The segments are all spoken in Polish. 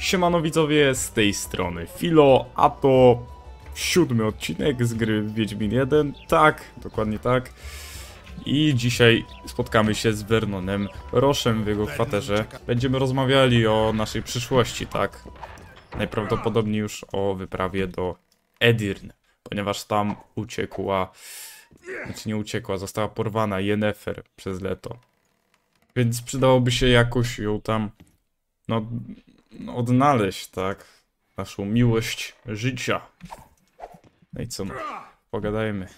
Siemano widzowie, z tej strony Filo, a to 7. odcinek z gry Wiedźmin 1, tak, dokładnie tak. I dzisiaj spotkamy się z Vernonem Roszem w jego kwaterze. Będziemy rozmawiali o naszej przyszłości, tak. Najprawdopodobniej już o wyprawie do Aedirn, ponieważ tam uciekła, znaczy nie uciekła, została porwana Yennefer przez Letho. Więc przydałoby się jakoś ją tam, no, odnaleźć, tak? Naszą miłość życia. No i co? Pogadajmy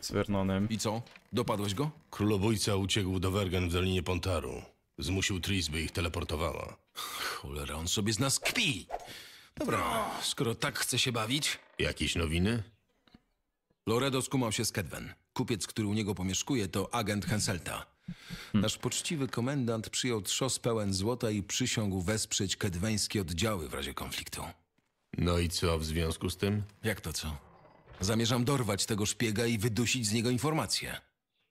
z Vernonem. I co? Dopadłeś go? Królobójca uciekł do Vergen w Dolinie Pontaru. Zmusił Triss, by ich teleportowała. Cholera, on sobie z nas kpi! Dobra, skoro tak chce się bawić... Jakieś nowiny? Loredo skumał się z Kedwen. Kupiec, który u niego pomieszkuje, to agent Henselta. Nasz poczciwy komendant przyjął trzos pełen złota i przysiągł wesprzeć kedweńskie oddziały w razie konfliktu. No i co w związku z tym? Jak to co? Zamierzam dorwać tego szpiega i wydusić z niego informacje.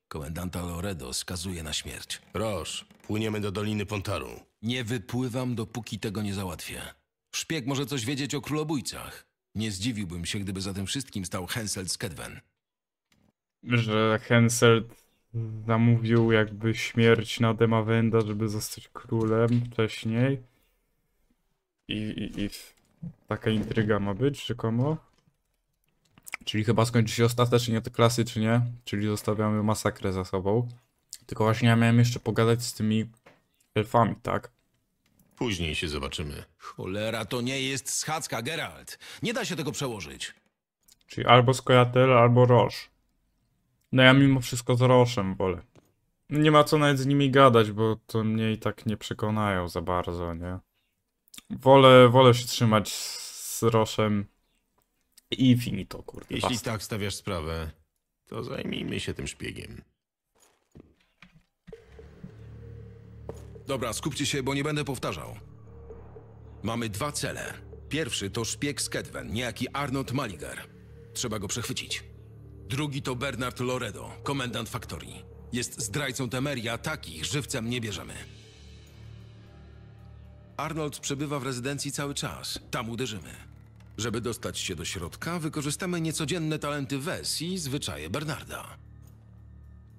Komendanta Loredo skazuje na śmierć. Rosz, płyniemy do Doliny Pontaru. Nie wypływam, dopóki tego nie załatwię. Szpieg może coś wiedzieć o królobójcach. Nie zdziwiłbym się, gdyby za tym wszystkim stał Henselt z Kedwen. Że Henselt zamówił jakby śmierć na Demawenda, żeby zostać królem wcześniej. I taka intryga ma być, rzekomo. Czyli chyba skończy się ostatecznie to klasycznie, czyli zostawiamy masakrę za sobą. Tylko właśnie ja miałem jeszcze pogadać z tymi elfami, tak? Później się zobaczymy. Cholera, to nie jest schadzka, Geralt. Nie da się tego przełożyć. Czyli albo Scoia'tael, albo Roche. No ja mimo wszystko z Roszem wolę. Nie ma co nawet z nimi gadać, bo to mnie i tak nie przekonają za bardzo, nie? Wolę się trzymać z Roszem i finito, kurde. Jeśli basta. Tak stawiasz sprawę, to zajmijmy się tym szpiegiem. Dobra, skupcie się, bo nie będę powtarzał. Mamy dwa cele. Pierwszy to szpieg z Kedwen, niejaki Arnold Maliger. Trzeba go przechwycić. Drugi to Bernard Loredo, komendant Faktorii. Jest zdrajcą Temeria, takich żywcem nie bierzemy. Arnold przebywa w rezydencji cały czas, tam uderzymy. Żeby dostać się do środka, wykorzystamy niecodzienne talenty Wes i zwyczaje Bernarda.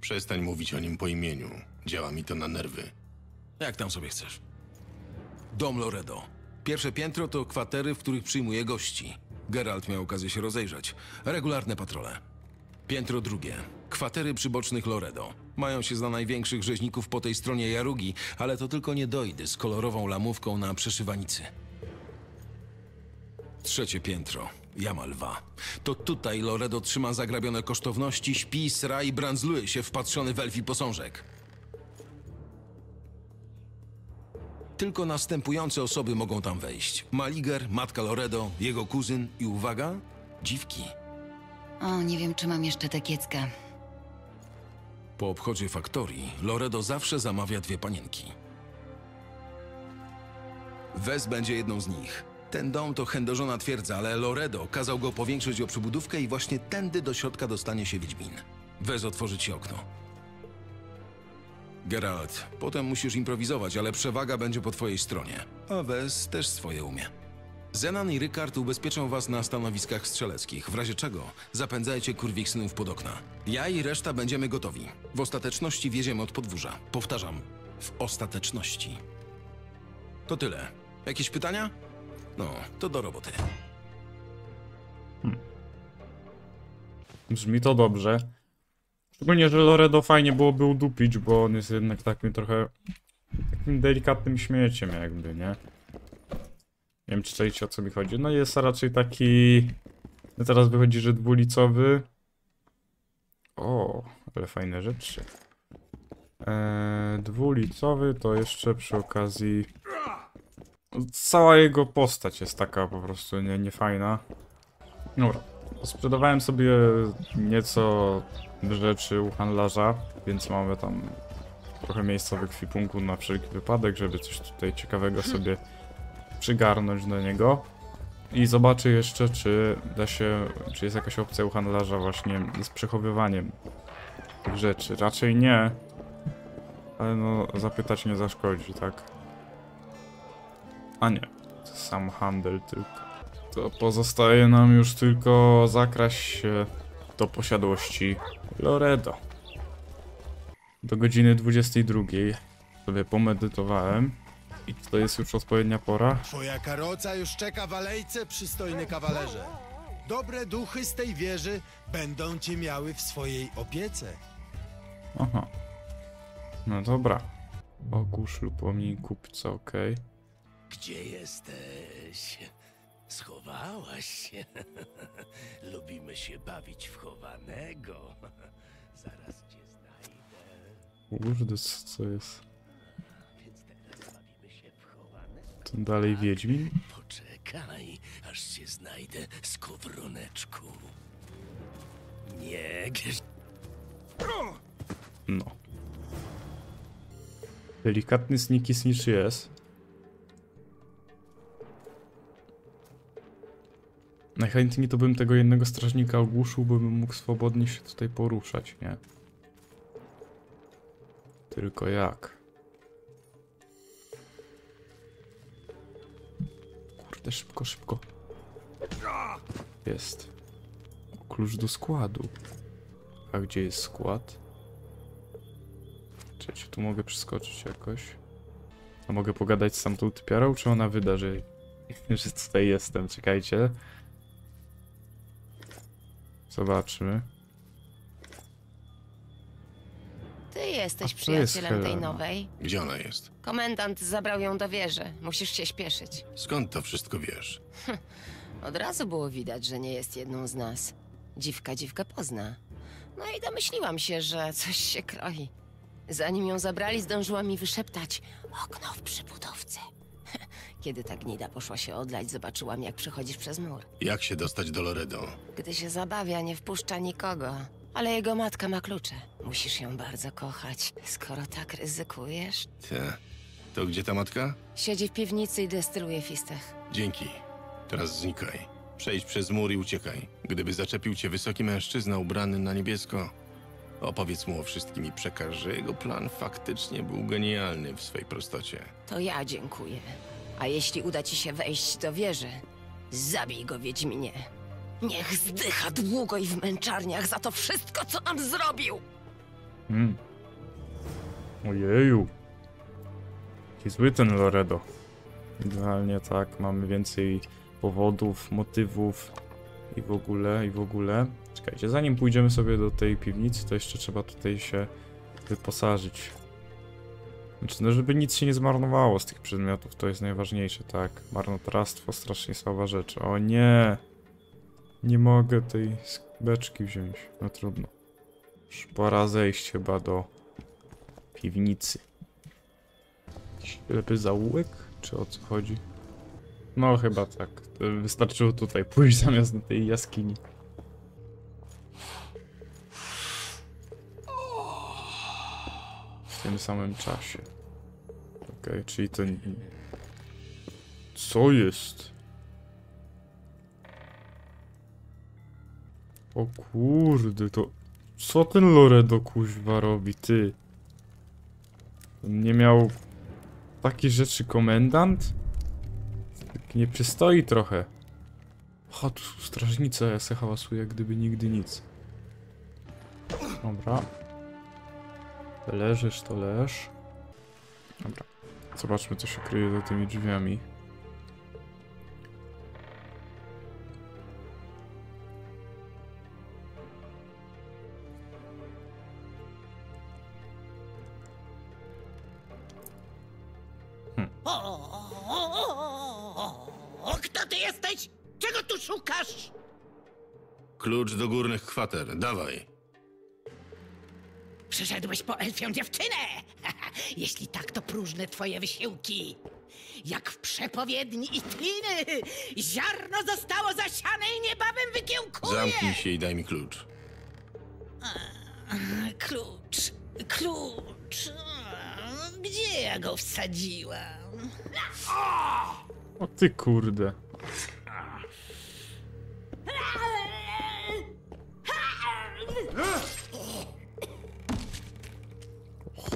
Przestań mówić o nim po imieniu, działa mi to na nerwy. Jak tam sobie chcesz. Dom Loredo. Pierwsze piętro to kwatery, w których przyjmuje gości. Geralt miał okazję się rozejrzeć. Regularne patrole. Piętro drugie. Kwatery przybocznych Loredo. Mają się za największych rzeźników po tej stronie Jarugi, ale to tylko niedojdy z kolorową lamówką na przeszywanicy. Trzecie piętro. Jama Lwa. To tutaj Loredo trzyma zagrabione kosztowności, śpi, sra i brandzluje się wpatrzony w elfi posążek. Tylko następujące osoby mogą tam wejść. Maliger, matka Loredo, jego kuzyn i uwaga, dziwki. O, nie wiem, czy mam jeszcze te kiecka. Po obchodzie Faktorii, Loredo zawsze zamawia dwie panienki. Wes będzie jedną z nich. Ten dom to chędożona twierdza, ale Loredo kazał go powiększyć o przybudówkę i właśnie tędy do środka dostanie się Wiedźmin. Wes otworzy ci okno. Geralt, potem musisz improwizować, ale przewaga będzie po twojej stronie. A Wes też swoje umie. Zenan i Rykard ubezpieczą was na stanowiskach strzeleckich, w razie czego zapędzajcie kurwich synów pod okna. Ja i reszta będziemy gotowi. W ostateczności wieziemy od podwórza. Powtarzam, w ostateczności. To tyle. Jakieś pytania? No, to do roboty. Brzmi to dobrze. Szczególnie, że Loredo fajnie byłoby udupić, bo on jest jednak takim trochę... takim delikatnym śmieciem jakby, nie? Nie wiem, czy czujecie, o co mi chodzi. No jest raczej taki... No teraz wychodzi, że dwulicowy. O, ale fajne rzeczy. Dwulicowy to jeszcze przy okazji... Cała jego postać jest taka po prostu niefajna. Dobra. Sprzedawałem sobie nieco rzeczy u handlarza, więc mamy tam trochę miejsca w ekwipunku na wszelki wypadek, żeby coś tutaj ciekawego sobie przygarnąć do niego. I zobaczę jeszcze, czy da się, czy jest jakaś opcja u handlarza właśnie z przechowywaniem tych rzeczy. Raczej nie, ale no zapytać nie zaszkodzi, tak? A nie, sam handel tylko. To pozostaje nam już tylko zakraść się do posiadłości Loredo. Do godziny 22 sobie pomedytowałem i to jest już odpowiednia pora. Twoja karoca już czeka w alejce, przystojny kawalerze. Dobre duchy z tej wieży będą cię miały w swojej opiece. Aha. No dobra. Ogłusz lub omij kupca, okej. Gdzie jesteś? Schowałaś się. Lubimy się bawić w chowanego. Zaraz cię znajdę. Kurde, co jest? Więc teraz bawimy się w chowanego. To dalej Wiedźmin? Poczekaj, aż cię znajdę, skowroneczku. Nie, gdzieś... No. Delikatny snikis niż jest. Najchętniej to bym tego jednego strażnika ogłuszył, bym mógł swobodnie się tutaj poruszać, nie? Tylko jak? Kurde, szybko, szybko. Jest. O, klucz do składu. A gdzie jest skład? Czy ja tu mogę przeskoczyć jakoś? A mogę pogadać z tamtą typiarą, czy ona wyda, że tutaj jestem? Czekajcie. Zobaczmy. Ty jesteś przyjacielem tej nowej. Gdzie ona jest? Komendant zabrał ją do wieży. Musisz się śpieszyć. Skąd to wszystko wiesz? Od razu było widać, że nie jest jedną z nas. Dziwka dziwkę pozna. No i domyśliłam się, że coś się kroi. Zanim ją zabrali, zdążyła mi wyszeptać okno w przybudowce. Kiedy ta gnida poszła się odlać, zobaczyłam, jak przechodzisz przez mur. Jak się dostać do Loredo? Gdy się zabawia, nie wpuszcza nikogo. Ale jego matka ma klucze. Musisz ją bardzo kochać, skoro tak ryzykujesz. Te. To gdzie ta matka? Siedzi w piwnicy i destyluje fistech. Dzięki. Teraz znikaj. Przejdź przez mur i uciekaj. Gdyby zaczepił cię wysoki mężczyzna ubrany na niebiesko, opowiedz mu o wszystkim i przekaż, że jego plan faktycznie był genialny w swej prostocie. To ja dziękuję. A jeśli uda ci się wejść do wieży, zabij go, Wiedźminie. Niech zdycha długo i w męczarniach za to wszystko, co nam zrobił! Ojeju. Jaki zły ten Loredo. Idealnie tak, mamy więcej powodów, motywów i w ogóle, Czekajcie, zanim pójdziemy sobie do tej piwnicy, to jeszcze trzeba tutaj się wyposażyć. Znaczy, no żeby nic się nie zmarnowało z tych przedmiotów, to jest najważniejsze, tak? Marnotrawstwo, strasznie słaba rzecz. O nie! Nie mogę tej beczki wziąć, no trudno. Już pora zejść chyba do piwnicy. Ślepy zaułek? Czy o co chodzi? No chyba tak, wystarczyło tutaj pójść zamiast do tej jaskini. W tym samym czasie. Okej, czyli to... Co jest? O kurde, to... Co ten Loredo kuźwa robi, ty? Nie miał... Takie rzeczy komendant? Tak nie przystoi trochę. O, tu strażnica, ja se hałasuję, jak gdyby nigdy nic. Dobra. Leżysz, to leż. Dobra. Zobaczmy, co się kryje za tymi drzwiami. Kto ty jesteś? Czego tu szukasz? Klucz do górnych kwater, dawaj. Przyszedłeś po elfią dziewczynę! Jeśli tak, to próżne twoje wysiłki. Jak w przepowiedni Itriny, ziarno zostało zasiane i niebawem wykiełkuje! Zamknij się i daj mi klucz. Klucz... Gdzie ja go wsadziłam? O ty kurde.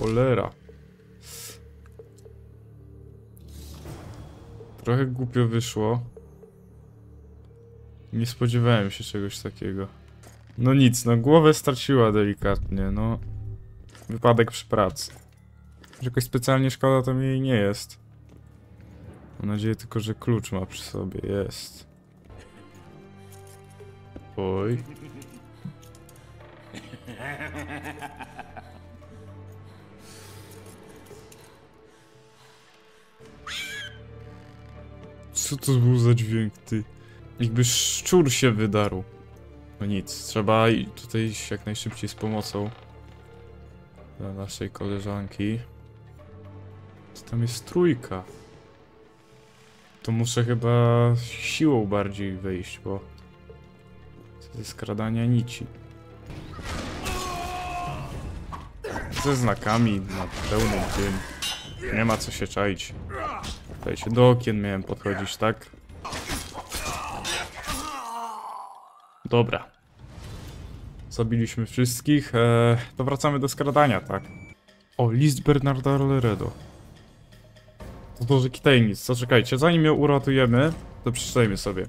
Cholera. Trochę głupio wyszło. Nie spodziewałem się czegoś takiego. No nic, no głowę straciła delikatnie, no. Wypadek przy pracy. Jakoś specjalnie szkoda to mi jej nie jest. Mam nadzieję tylko, że klucz ma przy sobie. Jest. Oj. Co to był za dźwięk, ty? Jakby szczur się wydarł. No nic, trzeba tutaj iść jak najszybciej z pomocą dla naszej koleżanki. Co tam jest trójka? To muszę chyba siłą bardziej wejść, bo ze skradania nici. Ze znakami na pełnym tym. Nie ma co się czaić. Tutaj się do okien miałem podchodzić, tak? Dobra. Zabiliśmy wszystkich. To wracamy do skradania, tak? O, list Bernarda Loredo. To dużo tajemnic. Co czekajcie, zanim ją uratujemy, to przeczytajmy sobie.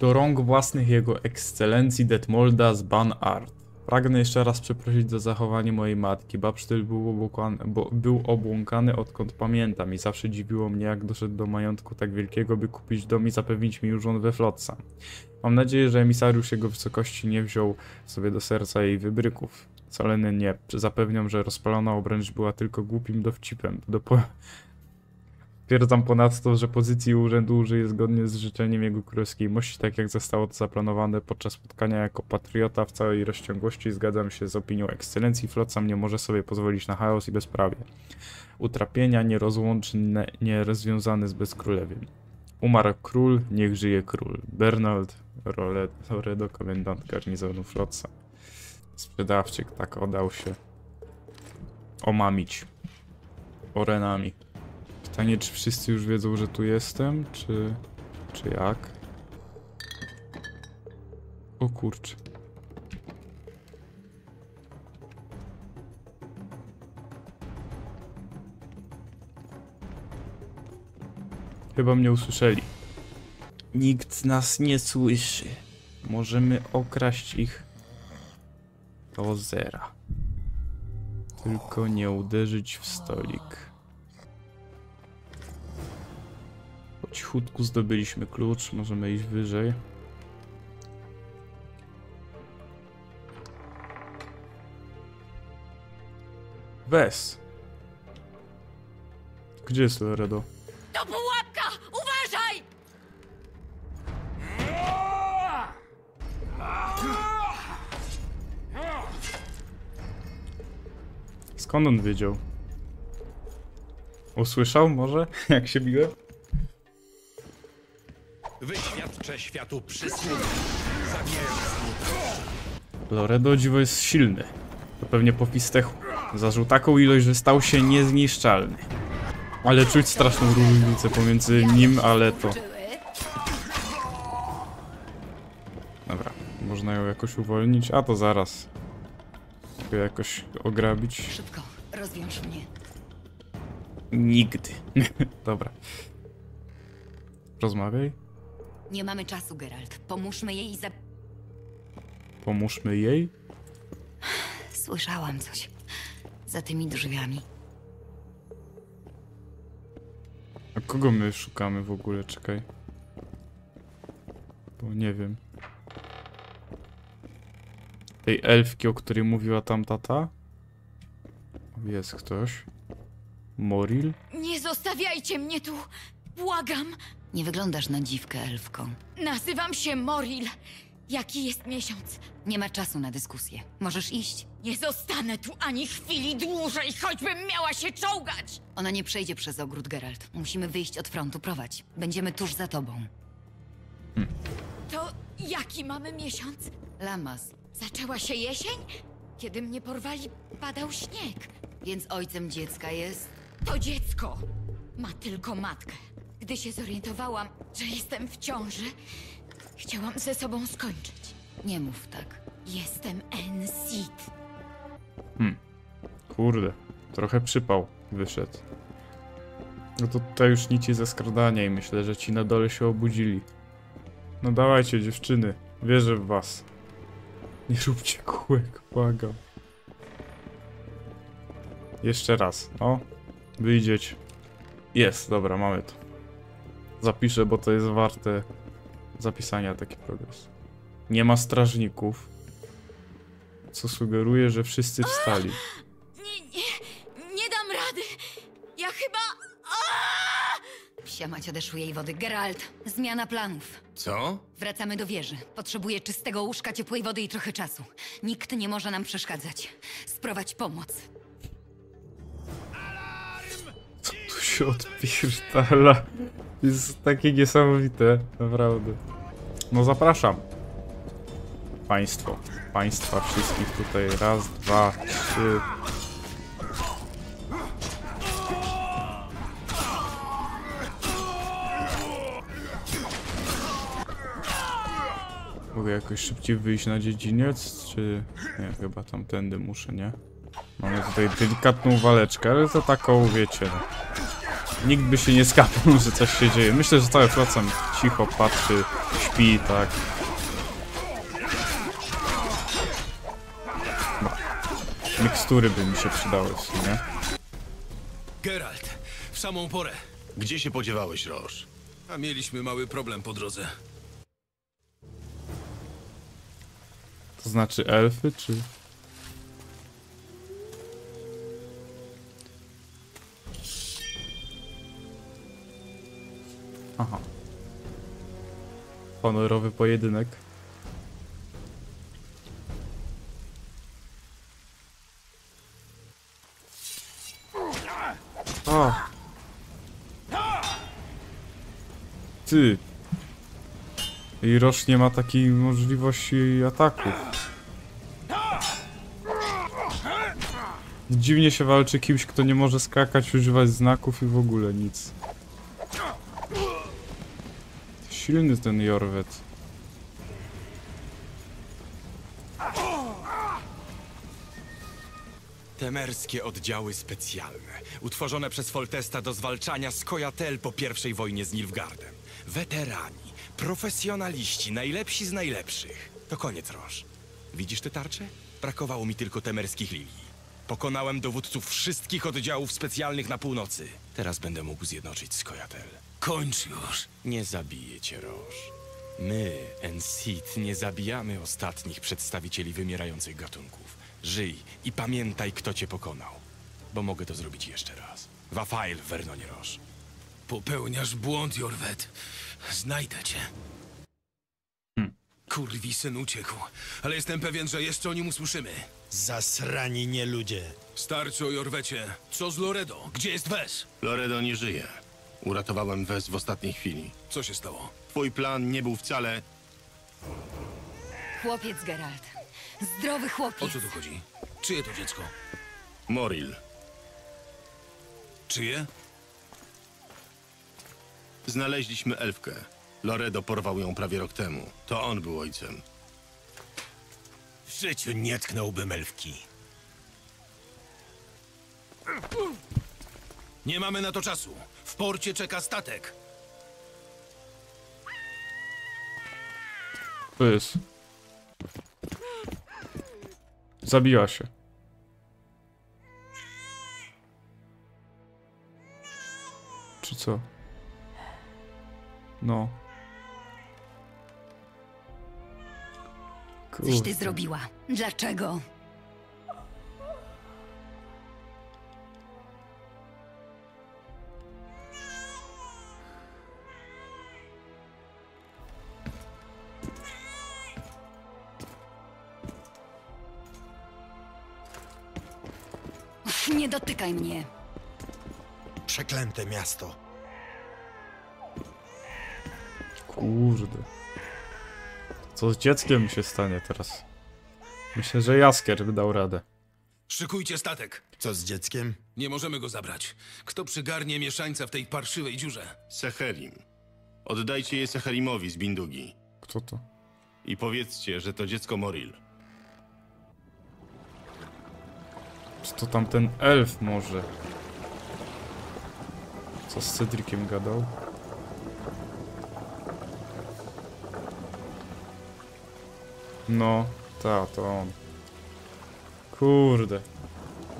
Do rąk własnych jego ekscelencji Detmolda z Ban Ard. Pragnę jeszcze raz przeprosić za zachowanie mojej matki. Babsztyl był obłąkany, odkąd pamiętam, i zawsze dziwiło mnie, jak doszedł do majątku tak wielkiego, by kupić dom i zapewnić mi urząd we Flotsam. Mam nadzieję, że emisariusz jego wysokości nie wziął sobie do serca jej wybryków. Wcale nie. Zapewniam, że rozpalona obręcz była tylko głupim dowcipem. Twierdzam ponadto, że pozycji urzędu użyje zgodnie z życzeniem jego królewskiej mości, tak jak zostało to zaplanowane podczas spotkania jako patriota w całej rozciągłości. Zgadzam się z opinią ekscelencji, Flotsam nie może sobie pozwolić na chaos i bezprawie. Utrapienia nierozłączne, nierozwiązane z bezkrólewiem. Umarł król, niech żyje król. Bernard Loredo, komendant garnizonu Flotsam. Sprzedawczyk, tak odał się omamić orenami. Pytanie, czy wszyscy już wiedzą, że tu jestem, czy jak? O kurczę. Chyba mnie usłyszeli. Nikt nas nie słyszy. Możemy okraść ich do zera. Tylko nie uderzyć w stolik. Cichutku zdobyliśmy klucz, możemy iść wyżej. Wes. Gdzie jest Loredo? To pułapka! Uważaj! Skąd on wiedział? Usłyszał może? Jak się biłem? Wyświadczę światu przysługę. Loredo o dziwo jest silny. To pewnie po fistechu. Zażył taką ilość, że stał się niezniszczalny. Ale czuć straszną różnicę pomiędzy nim a Letho. Dobra, można ją jakoś uwolnić. A to zaraz. Tylko jakoś ograbić. Szybko, rozwiąż mnie. Nigdy. Dobra. Rozmawiaj. Nie mamy czasu, Geralt. Pomóżmy jej i Pomóżmy jej? Słyszałam coś. Za tymi drzwiami. A kogo my szukamy w ogóle? Czekaj. Bo nie wiem. Tej elfki, o której mówiła tamta ta? Jest ktoś. Moril? Nie zostawiajcie mnie tu! Błagam! Nie wyglądasz na dziwkę elfką. Nazywam się Moril. Jaki jest miesiąc? Nie ma czasu na dyskusję. Możesz iść. Nie zostanę tu ani chwili dłużej, choćbym miała się czołgać! Ona nie przejdzie przez ogród, Geralt. Musimy wyjść od frontu, prowadź. Będziemy tuż za tobą. To jaki mamy miesiąc? Lamas. Zaczęła się jesień? Kiedy mnie porwali, padał śnieg. Więc ojcem dziecka jest... To dziecko! Ma tylko matkę. Gdy się zorientowałam, że jestem w ciąży, chciałam ze sobą skończyć. Nie mów tak. Jestem Henselt. Kurde, trochę przypał wyszedł. No to tutaj już nic ze skradania i myślę, że ci na dole się obudzili. No dawajcie dziewczyny, wierzę w was. Nie róbcie kółek, błagam. Jeszcze raz, o. Wyjdzieć. Jest, dobra, mamy to. Zapiszę, bo to jest warte zapisania taki progres. Nie ma strażników. Co sugeruje, że wszyscy wstali. Nie dam rady. Ja chyba... Psia mać odeszły jej wody. Geralt, zmiana planów. Co? Wracamy do wieży. Potrzebuję czystego łóżka, ciepłej wody i trochę czasu. Nikt nie może nam przeszkadzać. Sprowadź pomoc. Co tu się odpierdala? Jest takie niesamowite, naprawdę. No zapraszam. Państwo. Państwa wszystkich tutaj. Raz, dwa, trzy. Mogę jakoś szybciej wyjść na dziedziniec, czy... Nie, chyba tamtędy muszę, nie? Mamy tutaj delikatną waleczkę, ale to taką, wiecie... Nikt by się nie skapnął, że coś się dzieje. Myślę, że cały Flotsam cicho patrzy, śpi, tak. No. Mikstury by mi się przydały w sumie. Geralt, w samą porę. Gdzie się podziewałeś, Roche? A mieliśmy mały problem po drodze. To znaczy elfy, czy... Aha. Honorowy pojedynek. O! Ty! I Rosz nie ma takiej możliwości ataków. Dziwnie się walczy kimś, kto nie może skakać, używać znaków i w ogóle nic. Silny ten Iorveth. Temerskie oddziały specjalne, utworzone przez Foltesta do zwalczania Scoia'tael po pierwszej wojnie z Nilfgaardem. Weterani, profesjonaliści, najlepsi z najlepszych. To koniec, Roche. Widzisz te tarcze? Brakowało mi tylko temerskich lilii. Pokonałem dowódców wszystkich oddziałów specjalnych na północy. Teraz będę mógł zjednoczyć Scoia'tael. Kończ już! Nie zabije cię, Roche. My, Henselt, nie zabijamy ostatnich przedstawicieli wymierających gatunków. Żyj i pamiętaj, kto cię pokonał. Bo mogę to zrobić jeszcze raz. Wafail, Vernonie Rosz. Popełniasz błąd, Iorveth. Znajdę cię. Kurwisyn uciekł, ale jestem pewien, że jeszcze o nim usłyszymy. Zasrani nie ludzie. Starczy o Iorvecie. Co z Loredo? Gdzie jest Wes? Loredo nie żyje. Uratowałem Wes w ostatniej chwili. Co się stało? Twój plan nie był wcale... Chłopiec, Geralt. Zdrowy chłopiec. O co tu chodzi? Czyje to dziecko? Moril. Czyje? Znaleźliśmy elfkę. Loredo porwał ją prawie rok temu. To on był ojcem. W życiu nie tknąłbym elfki. Nie mamy na to czasu. W porcie czeka statek. Pys. Zabiła się. Czy co? No. Coś ty zrobiła. Dlaczego? Nie dotykaj mnie. Przeklęte miasto. Kurde. Co z dzieckiem się stanie teraz? Myślę, że Jaskier by dał radę. Szykujcie statek. Co z dzieckiem? Nie możemy go zabrać. Kto przygarnie mieszańca w tej parszywej dziurze? Seherim. Oddajcie je Seherimowi z Bindugi. Kto to? I powiedzcie, że to dziecko Moril. Czy to tamten elf może? Co z Cedriciem gadał? No, ta, to on. Kurde.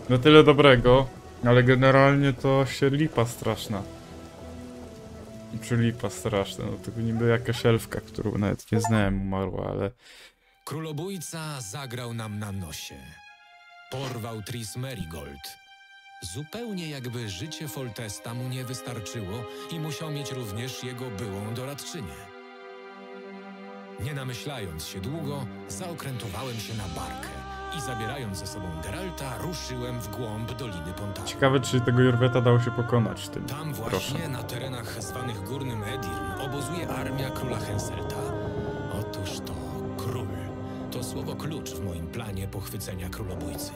No tyle dobrego, ale generalnie to się lipa straszna. Czy lipa straszna, no to niby jakaś elfka, którą nawet nie znałem, umarła, ale... Królobójca zagrał nam na nosie. Porwał Triss Merigold. Zupełnie jakby życie Foltesta mu nie wystarczyło i musiał mieć również jego byłą doradczynię. Nie namyślając się długo, zaokrętowałem się na barkę i zabierając ze sobą Geralta, ruszyłem w głąb Doliny Pontaru. Ciekawe, czy tego Iorvetha dało się pokonać tym. Tam właśnie, proszę, na terenach zwanych Górnym Aedirn obozuje armia króla Henselta. Otóż to król. To słowo klucz w moim planie pochwycenia królobójcy.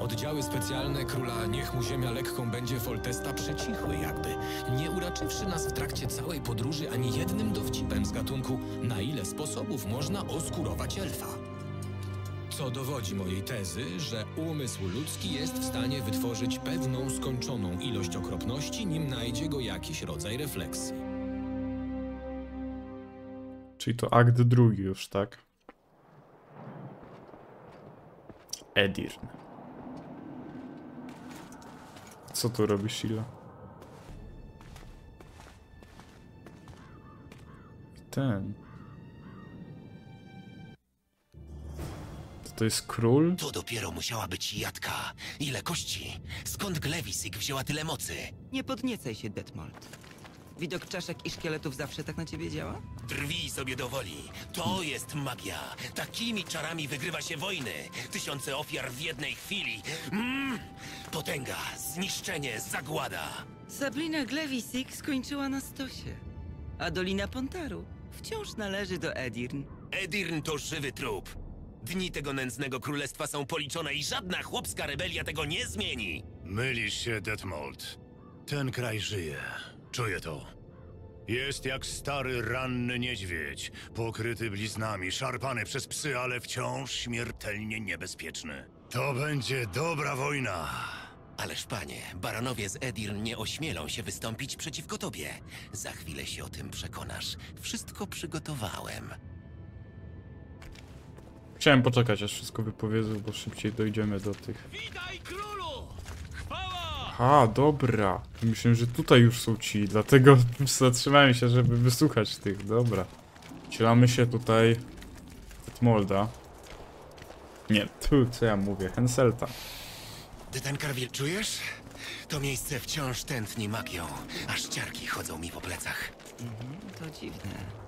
Oddziały specjalne króla niech mu ziemia lekką będzie Foltesta przecichły jakby, nie uraczywszy nas w trakcie całej podróży ani jednym dowcipem z gatunku, na ile sposobów można oskurować elfa. Co dowodzi mojej tezy, że umysł ludzki jest w stanie wytworzyć pewną skończoną ilość okropności, nim najdzie go jakiś rodzaj refleksji. Czyli to akt drugi już, tak? Aedirn. Co tu robi Sila? Ten. To jest król? To dopiero musiała być jadka. Ile kości? Skąd Glevissig wzięła tyle mocy? Nie podniecaj się, Detmold. Widok czaszek i szkieletów zawsze tak na ciebie działa? Drwij sobie do woli. To jest magia. Takimi czarami wygrywa się wojny. Tysiące ofiar w jednej chwili. Potęga, zniszczenie, zagłada. Sabrina Glevissig skończyła na stosie. A Dolina Pontaru wciąż należy do Aedirn. Aedirn to żywy trup. Dni tego nędznego królestwa są policzone i żadna chłopska rebelia tego nie zmieni. Mylisz się, Detmold. Ten kraj żyje. Czuję to. Jest jak stary, ranny niedźwiedź, pokryty bliznami, szarpany przez psy, ale wciąż śmiertelnie niebezpieczny. To będzie dobra wojna. Ależ panie, baranowie z Aedirn nie ośmielą się wystąpić przeciwko tobie. Za chwilę się o tym przekonasz. Wszystko przygotowałem. Chciałem poczekać, aż wszystko wypowiedzą, bo szybciej dojdziemy do tych... Witaj, królu! Chwała! A, dobra. Myślę, że tutaj już są ci, dlatego zatrzymałem się, żeby wysłuchać tych. Dobra. Cielamy się tutaj... Detmolda. Nie, tu co ja mówię? Henselta. Ty ten karwil czujesz? To miejsce wciąż tętni magią, aż ciarki chodzą mi po plecach. To dziwne.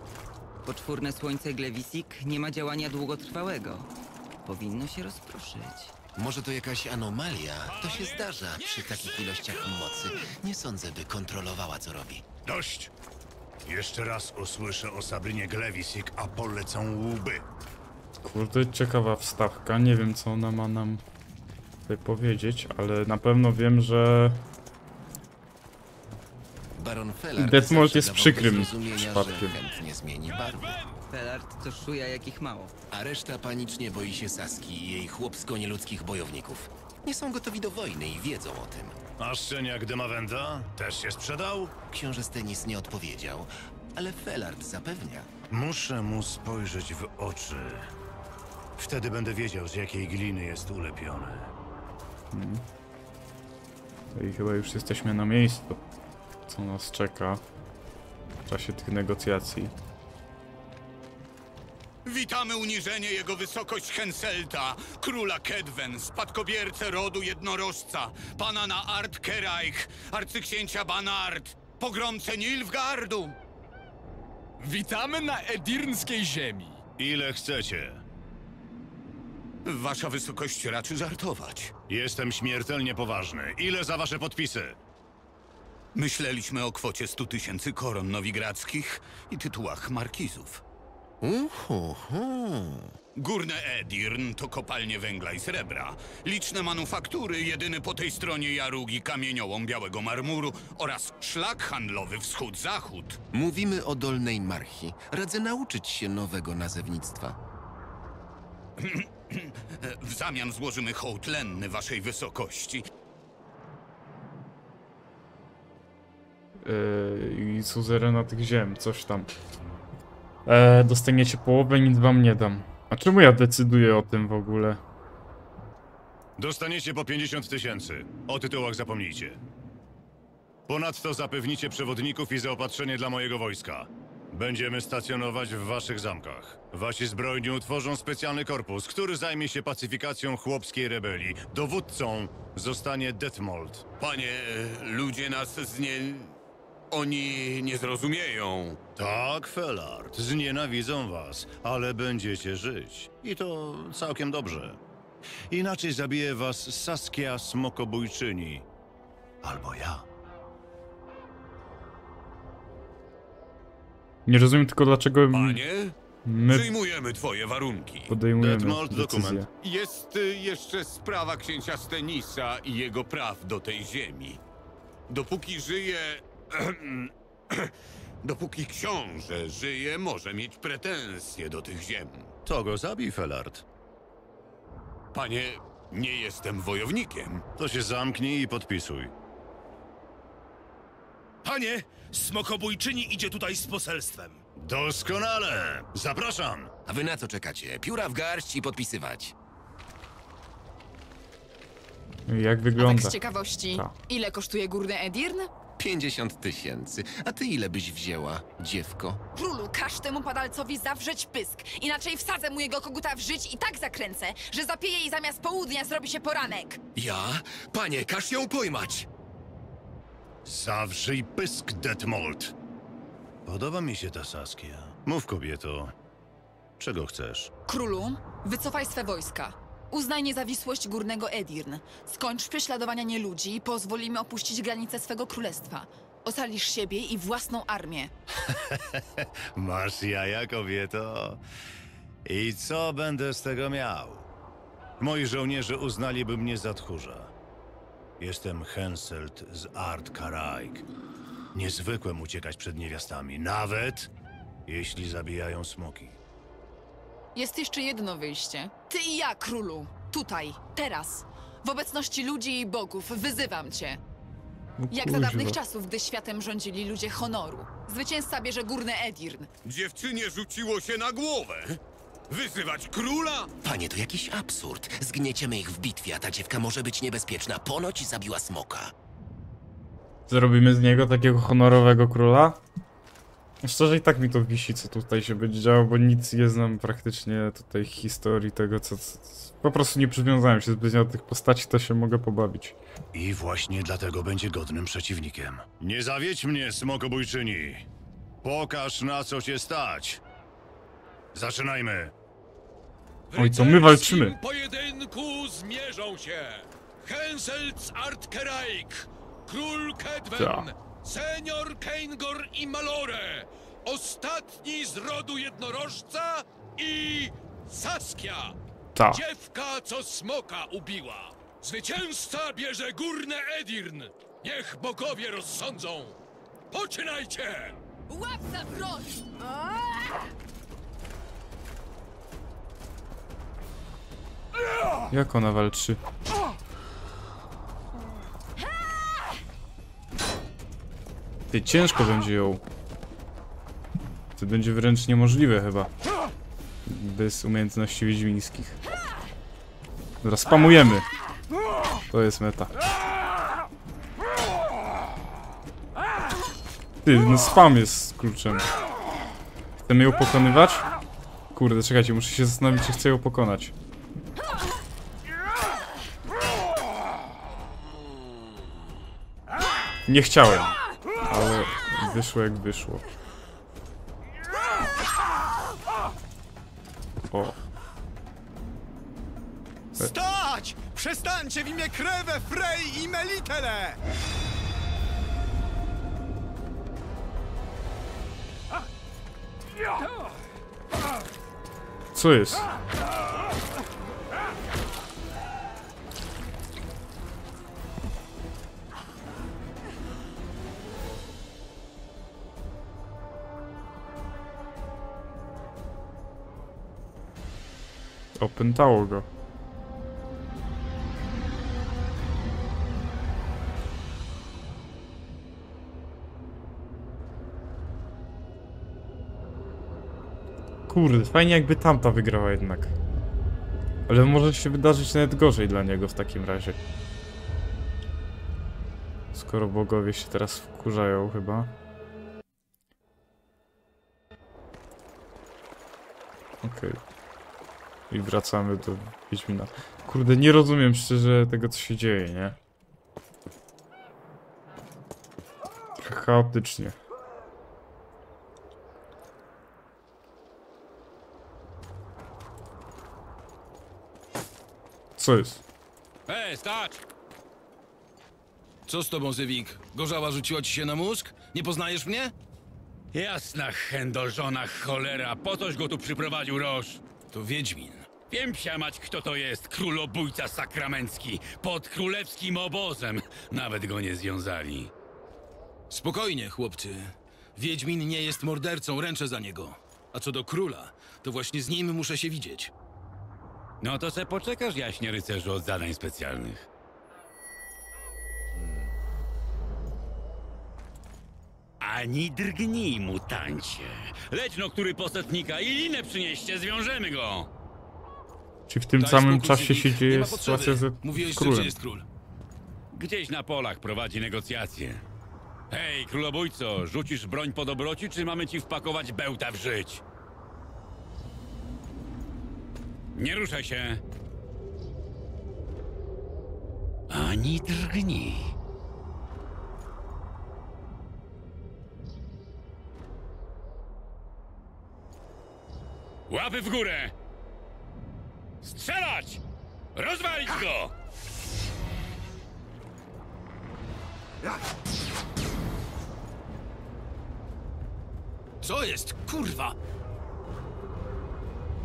Poczwórne słońce Glevissig nie ma działania długotrwałego. Powinno się rozproszyć. Może to jakaś anomalia? To się zdarza przy takich ilościach mocy. Nie sądzę, by kontrolowała, co robi. Dość! Jeszcze raz usłyszę o Sabrinie Glevissig, a polecą łby. Kurde, ciekawa wstawka. Nie wiem, co ona ma nam tutaj powiedzieć, ale na pewno wiem, że... Detmold jest przykrym przypadkiem. Chętnie zmieni barwę. Bernard to szuja jakich mało. A reszta panicznie boi się Saski i jej chłopsko-nieludzkich bojowników. Nie są gotowi do wojny i wiedzą o tym. A szczeniak Demawenda też się sprzedał? Książę Stennis nie odpowiedział, ale Bernard zapewnia. Muszę mu spojrzeć w oczy. Wtedy będę wiedział, z jakiej gliny jest ulepiony. I chyba już jesteśmy na miejscu. Co nas czeka w czasie tych negocjacji. Witamy uniżenie jego wysokość Henselta, króla Kedwen, spadkobiercę rodu jednorożca, pana na Ard Kerajch, arcyksięcia Ban Ard, pogromcę Nilfgardu. Witamy na edirnskiej ziemi. Ile chcecie? Wasza wysokość raczy żartować. Jestem śmiertelnie poważny. Ile za wasze podpisy? Myśleliśmy o kwocie 100 000 koron nowigradzkich i tytułach markizów. Górne Aedirn to kopalnie węgla i srebra. Liczne manufaktury, jedyny po tej stronie Jarugi kamieniołom białego marmuru oraz szlak handlowy wschód-zachód. Mówimy o Dolnej Marchi. Radzę nauczyć się nowego nazewnictwa. W zamian złożymy hołd lenny waszej wysokości. i suzerena tych ziem, coś tam. Dostaniecie połowę, nic wam nie dam. A czemu ja decyduję o tym w ogóle? Dostaniecie po 50 000. O tytułach zapomnijcie. Ponadto zapewnicie przewodników i zaopatrzenie dla mojego wojska. Będziemy stacjonować w waszych zamkach. Wasi zbrojni utworzą specjalny korpus, który zajmie się pacyfikacją chłopskiej rebelii. Dowódcą zostanie Detmold. Panie, ludzie nas Oni nie zrozumieją. Tak, Felard, znienawidzą was, ale będziecie żyć. I to całkiem dobrze. Inaczej zabije was Saskia Smokobójczyni. Albo ja. Nie rozumiem tylko dlaczego... Panie, my przyjmujemy twoje warunki. Podejmujemy Detmold, dokument. Jest jeszcze sprawa księcia Stennisa i jego praw do tej ziemi. Dopóki żyje... Dopóki książę żyje, może mieć pretensje do tych ziem. To go zabij, Felard. Panie, nie jestem wojownikiem. To się zamknij i podpisuj. Panie, Smokobójczyni idzie tutaj z poselstwem. Doskonale! Zapraszam! A wy na co czekacie? Pióra w garść i podpisywać. Jak wygląda? A tak z ciekawości, ile kosztuje górne Aedirn? 50 000. A ty ile byś wzięła, dziewko? Królu, każ temu padalcowi zawrzeć pysk. Inaczej wsadzę mu jego koguta w żyć i tak zakręcę, że zapieje i zamiast południa zrobi się poranek. Ja? Panie, każ ją pojmać! Zawrzyj pysk, Detmold. Podoba mi się ta Saskia. Mów, kobieto. Czego chcesz? Królu, wycofaj swe wojska. Uznaj niezawisłość górnego Aedirn. Skończ prześladowania nieludzi i pozwolimy opuścić granice swego królestwa. Ocalisz siebie i własną armię. Masz jaja, kobieto. I co będę z tego miał? Moi żołnierze uznaliby mnie za tchórza. Jestem Henselt z Ard Karaik. Niezwykłem uciekać przed niewiastami, nawet jeśli zabijają smoki. Jest jeszcze jedno wyjście. Ty i ja, królu. Tutaj, teraz. W obecności ludzi i bogów wyzywam cię. Jak za dawnych czasów, gdy światem rządzili ludzie honoru. Zwycięzca bierze górne Aedirn. Dziewczynie rzuciło się na głowę. Wyzywać króla? Panie, to jakiś absurd. Zgnieciemy ich w bitwie, a ta dziewka może być niebezpieczna. Ponoć zabiła smoka. Zrobimy z niego takiego honorowego króla? Szczerze i tak mi to wisi, co tutaj się będzie działo, bo nic nie znam praktycznie tutaj historii tego, co... Po prostu nie przywiązałem się zbytnio do tych postaci, to się mogę pobawić. I właśnie dlatego będzie godnym przeciwnikiem. Nie zawiedź mnie, Smokobójczyni. Pokaż, na co cię stać. Zaczynajmy. Oj, co my walczymy? W pojedynku zmierzą się Henselt z Ard Keraik, król Kedwen, senior Keingor i Malore, ostatni z rodu jednorożca i Saskia, dziewka, co smoka ubiła. Zwycięzca bierze górne Aedirn. Niech bogowie rozsądzą. Poczynajcie! Łap za broń! Jak ona walczy? Ty, ciężko będzie ją. To będzie wręcz niemożliwe chyba. Bez umiejętności wiedźmińskich. Dobra, spamujemy. To jest meta. Ty, no spam jest z kluczem. Chcemy ją pokonywać? Kurde, czekajcie, muszę się zastanowić, czy chcę ją pokonać. Nie chciałem. Ale wyszło jak wyszło. O. Stać! Przestańcie w imię Kreve, Frey i Melitele! Co jest? Opętało go. Kurde, fajnie jakby tamta wygrała jednak. Ale może się wydarzyć nawet gorzej dla niego w takim razie. Skoro bogowie się teraz wkurzają chyba. Okej. I wracamy do Wiedźmina. Kurde, nie rozumiem szczerze tego, co się dzieje, nie? Trochę chaotycznie. Co jest? Ej, stać! Co z tobą, Zywik? Gorzała rzuciła ci się na mózg? Nie poznajesz mnie? Jasna chędożona cholera, po coś go tu przyprowadził Rosz. To Wiedźmin. Wiem psia mać, kto to jest, królobójca sakramencki, pod królewskim obozem. Nawet go nie związali. Spokojnie, chłopcy. Wiedźmin nie jest mordercą, ręczę za niego. A co do króla, to właśnie z nim muszę się widzieć. No to se poczekasz, jaśnie rycerzu, od zadań specjalnych. Ani drgnij, mutancie. Leć no, który posetnika i linę przynieście, zwiążemy go. Czy w tym samym czasie się dzieje sytuacja z królem? Gdzieś na polach prowadzi negocjacje. Hej, królobójco, rzucisz broń po dobroci, czy mamy ci wpakować bełta w żyć? Nie ruszaj się. Ani drgnij. Łapy w górę! Strzelać! Rozwalić go! Co jest, kurwa?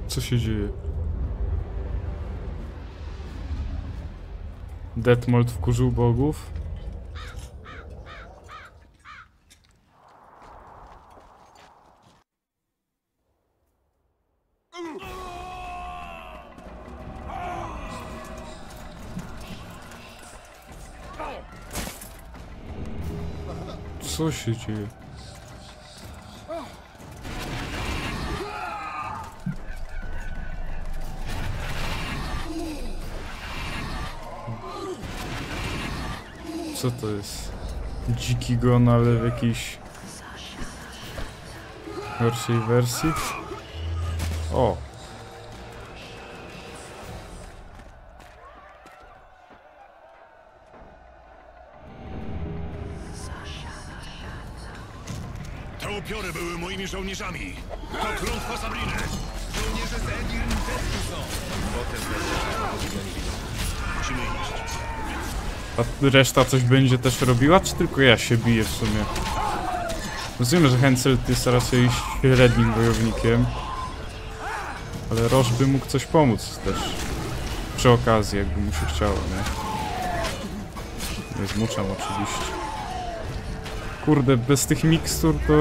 Co się dzieje? Detmold wkurzył bogów. Co się dzieje? Co to jest? Dziki gon, ale w jakiejś gorszej wersji? O! Te upiory były moimi żołnierzami! To klątwa Sabriny! Żołnierze z Aedirn też są! Musimy iść. A reszta coś będzie też robiła, czy tylko ja się biję w sumie? Rozumiem, że Henselt jest raczej średnim wojownikiem. Ale Roche by mógł coś pomóc też. Przy okazji, jakby mu się chciało, nie? Nie zmuszam oczywiście. Kurde, bez tych mikstur to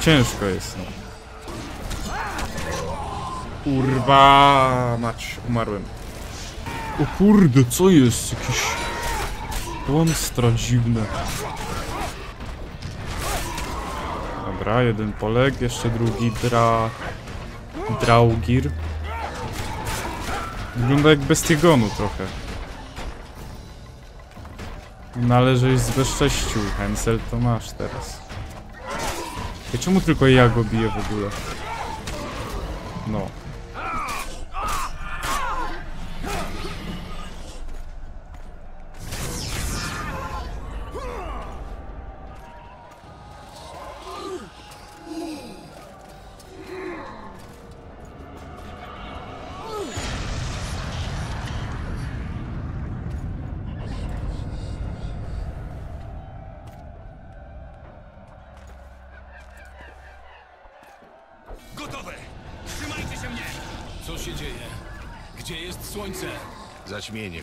ciężko jest, no. Kurwa mać, umarłem. O kurde, co jest? Jakiś... Monstro dziwne. Dobra, jeden poległ, jeszcze drugi Draugir. Wygląda jak bestiegonu trochę. Należy zbezcześcił, Hensel, to masz teraz. I czemu tylko ja go biję w ogóle? No.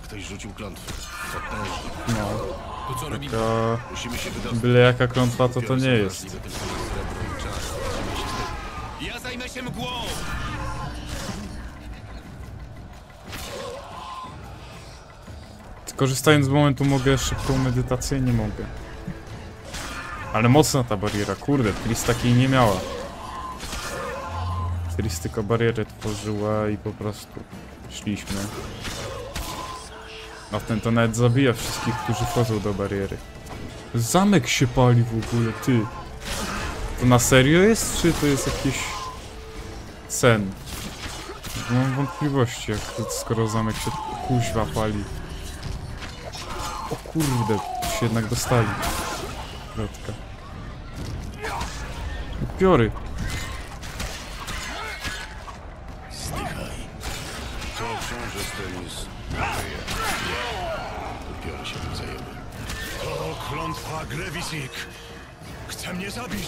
Ktoś rzucił klątwę. No. To co robimy? Musimy się wydostać. Byle jaka klątwa to nie jest. Ja zajmę się mgłą. Korzystając z momentu mogę szybką medytację? Nie mogę. Ale mocna ta bariera, kurde, Triss takiej nie miała. Triss tylko barierę tworzyła i po prostu szliśmy. A ten to nawet zabija wszystkich, którzy wchodzą do bariery. Zamek się pali w ogóle, ty. To na serio jest, czy to jest jakiś sen? Mam wątpliwości, jak to, skoro zamek się kuźwa pali. O kurde, się jednak dostali. Krótka. Upiory. Klątwa Glevissig! Chce mnie zabić!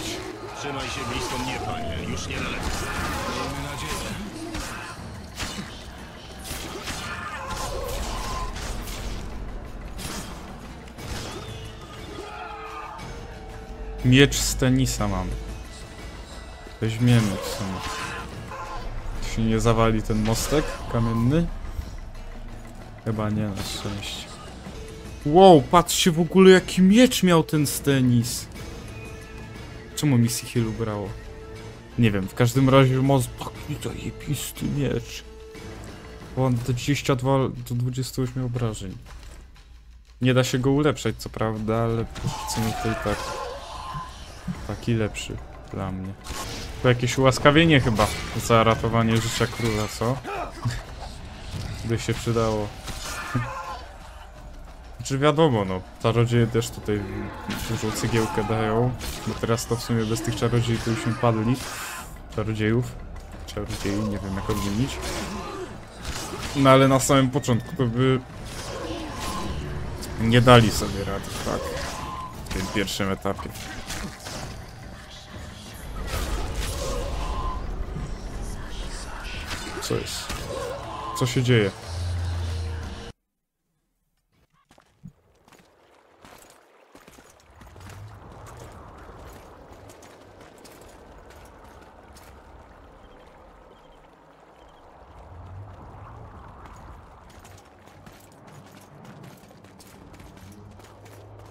Trzymaj się blisko mnie, panie. Już nie należy. Miejmy nadzieję. Miecz Stennisa mam. Weźmiemy w sumie. Czy się nie zawali ten mostek kamienny? Chyba nie, na szczęście. Wow, patrzcie w ogóle, jaki miecz miał ten Stennis. Czemu mi Sihil ubrało? Nie wiem, w każdym razie ma taki zajebisty miecz. On do 22 do 28 obrażeń. Nie da się go ulepszać, co prawda, ale co mi tutaj tak. Taki lepszy dla mnie. To jakieś ułaskawienie chyba za ratowanie życia króla, co? By się przydało. Znaczy wiadomo, no, czarodzieje też tutaj dużą cegiełkę dają, bo teraz to w sumie bez tych czarodziejów to już się padli. Czarodziei, nie wiem jak odmienić. No ale na samym początku to by nie dali sobie rady, tak, w tym pierwszym etapie. Co jest? Co się dzieje?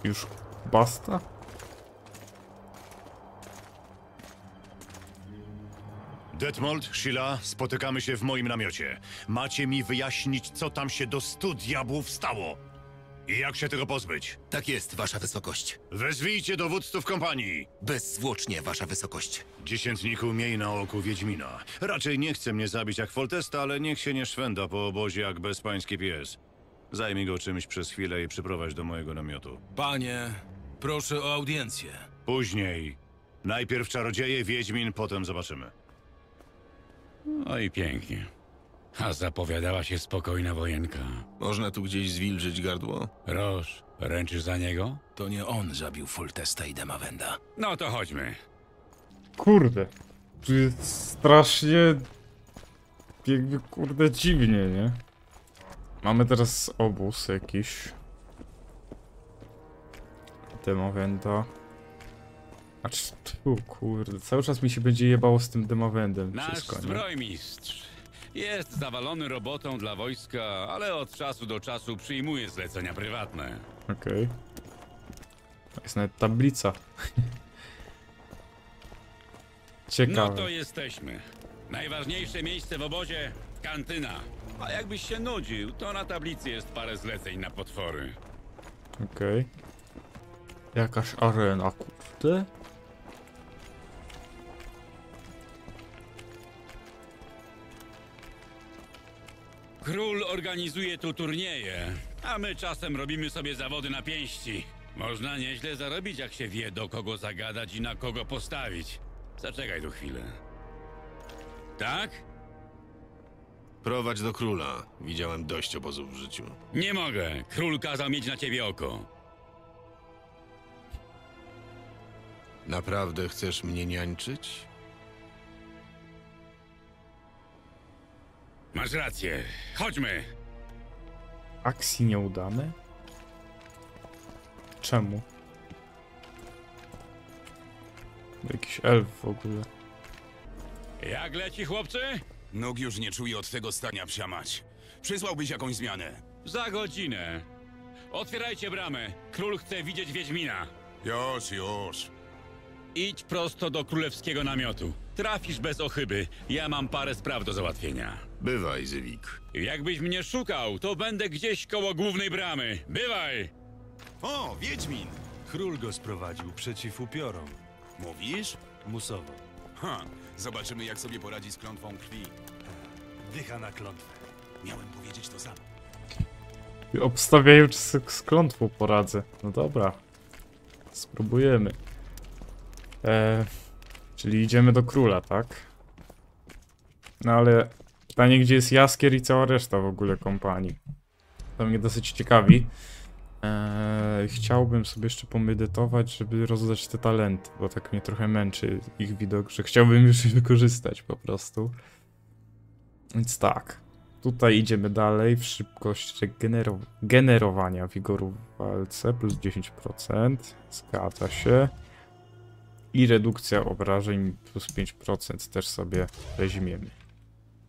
Już basta? Detmold, Sheila, spotykamy się w moim namiocie. Macie mi wyjaśnić, co tam się do 100 diabłów stało. I jak się tego pozbyć? Tak jest, wasza wysokość. Wezwijcie dowódców kompanii. Bezzwłocznie, wasza wysokość. Dziesiętniku, miej na oku Wiedźmina. Raczej nie chce mnie zabić jak Foltesta, ale niech się nie szwenda po obozie jak bezpański pies. Zajmij go czymś przez chwilę i przyprowadź do mojego namiotu. Panie, proszę o audiencję. Później. Najpierw czarodzieje, Wiedźmin, potem zobaczymy. No i pięknie. A zapowiadała się spokojna wojenka. Można tu gdzieś zwilżyć gardło? Rosz, ręczysz za niego? To nie on zabił Foltesta i Demawenda. No to chodźmy. Kurde. Tu jest strasznie... jakby kurde dziwnie, nie? Mamy teraz obóz jakiś. Demawenda. Acz, tu kurde, cały czas mi się będzie jebało z tym Demawendem. Wszystko, nasz zbrojmistrz jest zawalony robotą dla wojska, ale od czasu do czasu przyjmuje zlecenia prywatne. Okej. Jest nawet tablica. Ciekawe. No to jesteśmy. Najważniejsze miejsce w obozie, kantyna. A jakbyś się nudził, to na tablicy jest parę zleceń na potwory. Okej. Jakaś arena, kurde. Król organizuje tu turnieje, a my czasem robimy sobie zawody na pięści. Można nieźle zarobić, jak się wie, do kogo zagadać i na kogo postawić. Zaczekaj tu chwilę. Tak? Prowadź do króla. Widziałem dość obozów w życiu. Nie mogę. Król kazał mieć na ciebie oko. Naprawdę chcesz mnie niańczyć? Masz rację. Chodźmy! Akcji nie udamy? Czemu? Jakiś elf w ogóle. Jak leci, chłopcy? Nóg już nie czuję od tego stania psiamać. Przysłałbyś jakąś zmianę? Za godzinę. Otwierajcie bramę. Król chce widzieć Wiedźmina. Już. Idź prosto do królewskiego namiotu. Trafisz bez ochyby. Ja mam parę spraw do załatwienia. Bywaj, Zywik. Jakbyś mnie szukał, to będę gdzieś koło głównej bramy. Bywaj! O, Wiedźmin! Król go sprowadził przeciw upiorom. Mówisz? Musowo. Ha, zobaczymy jak sobie poradzi z klątwą krwi. Dycha na klątwę. Miałem powiedzieć to samo. Obstawiają, czy z klątwą poradzę. No dobra. Spróbujemy. Czyli idziemy do króla, tak? No ale pytanie, gdzie jest Jaskier i cała reszta w ogóle kompanii. To mnie dosyć ciekawi. Chciałbym sobie jeszcze pomedytować, żeby rozdać te talenty, bo tak mnie trochę męczy ich widok, że chciałbym już je wykorzystać po prostu. Więc tak, tutaj idziemy dalej w szybkość generowania wigoru w walce, plus 10%, zgadza się. I redukcja obrażeń plus 5% też sobie weźmiemy.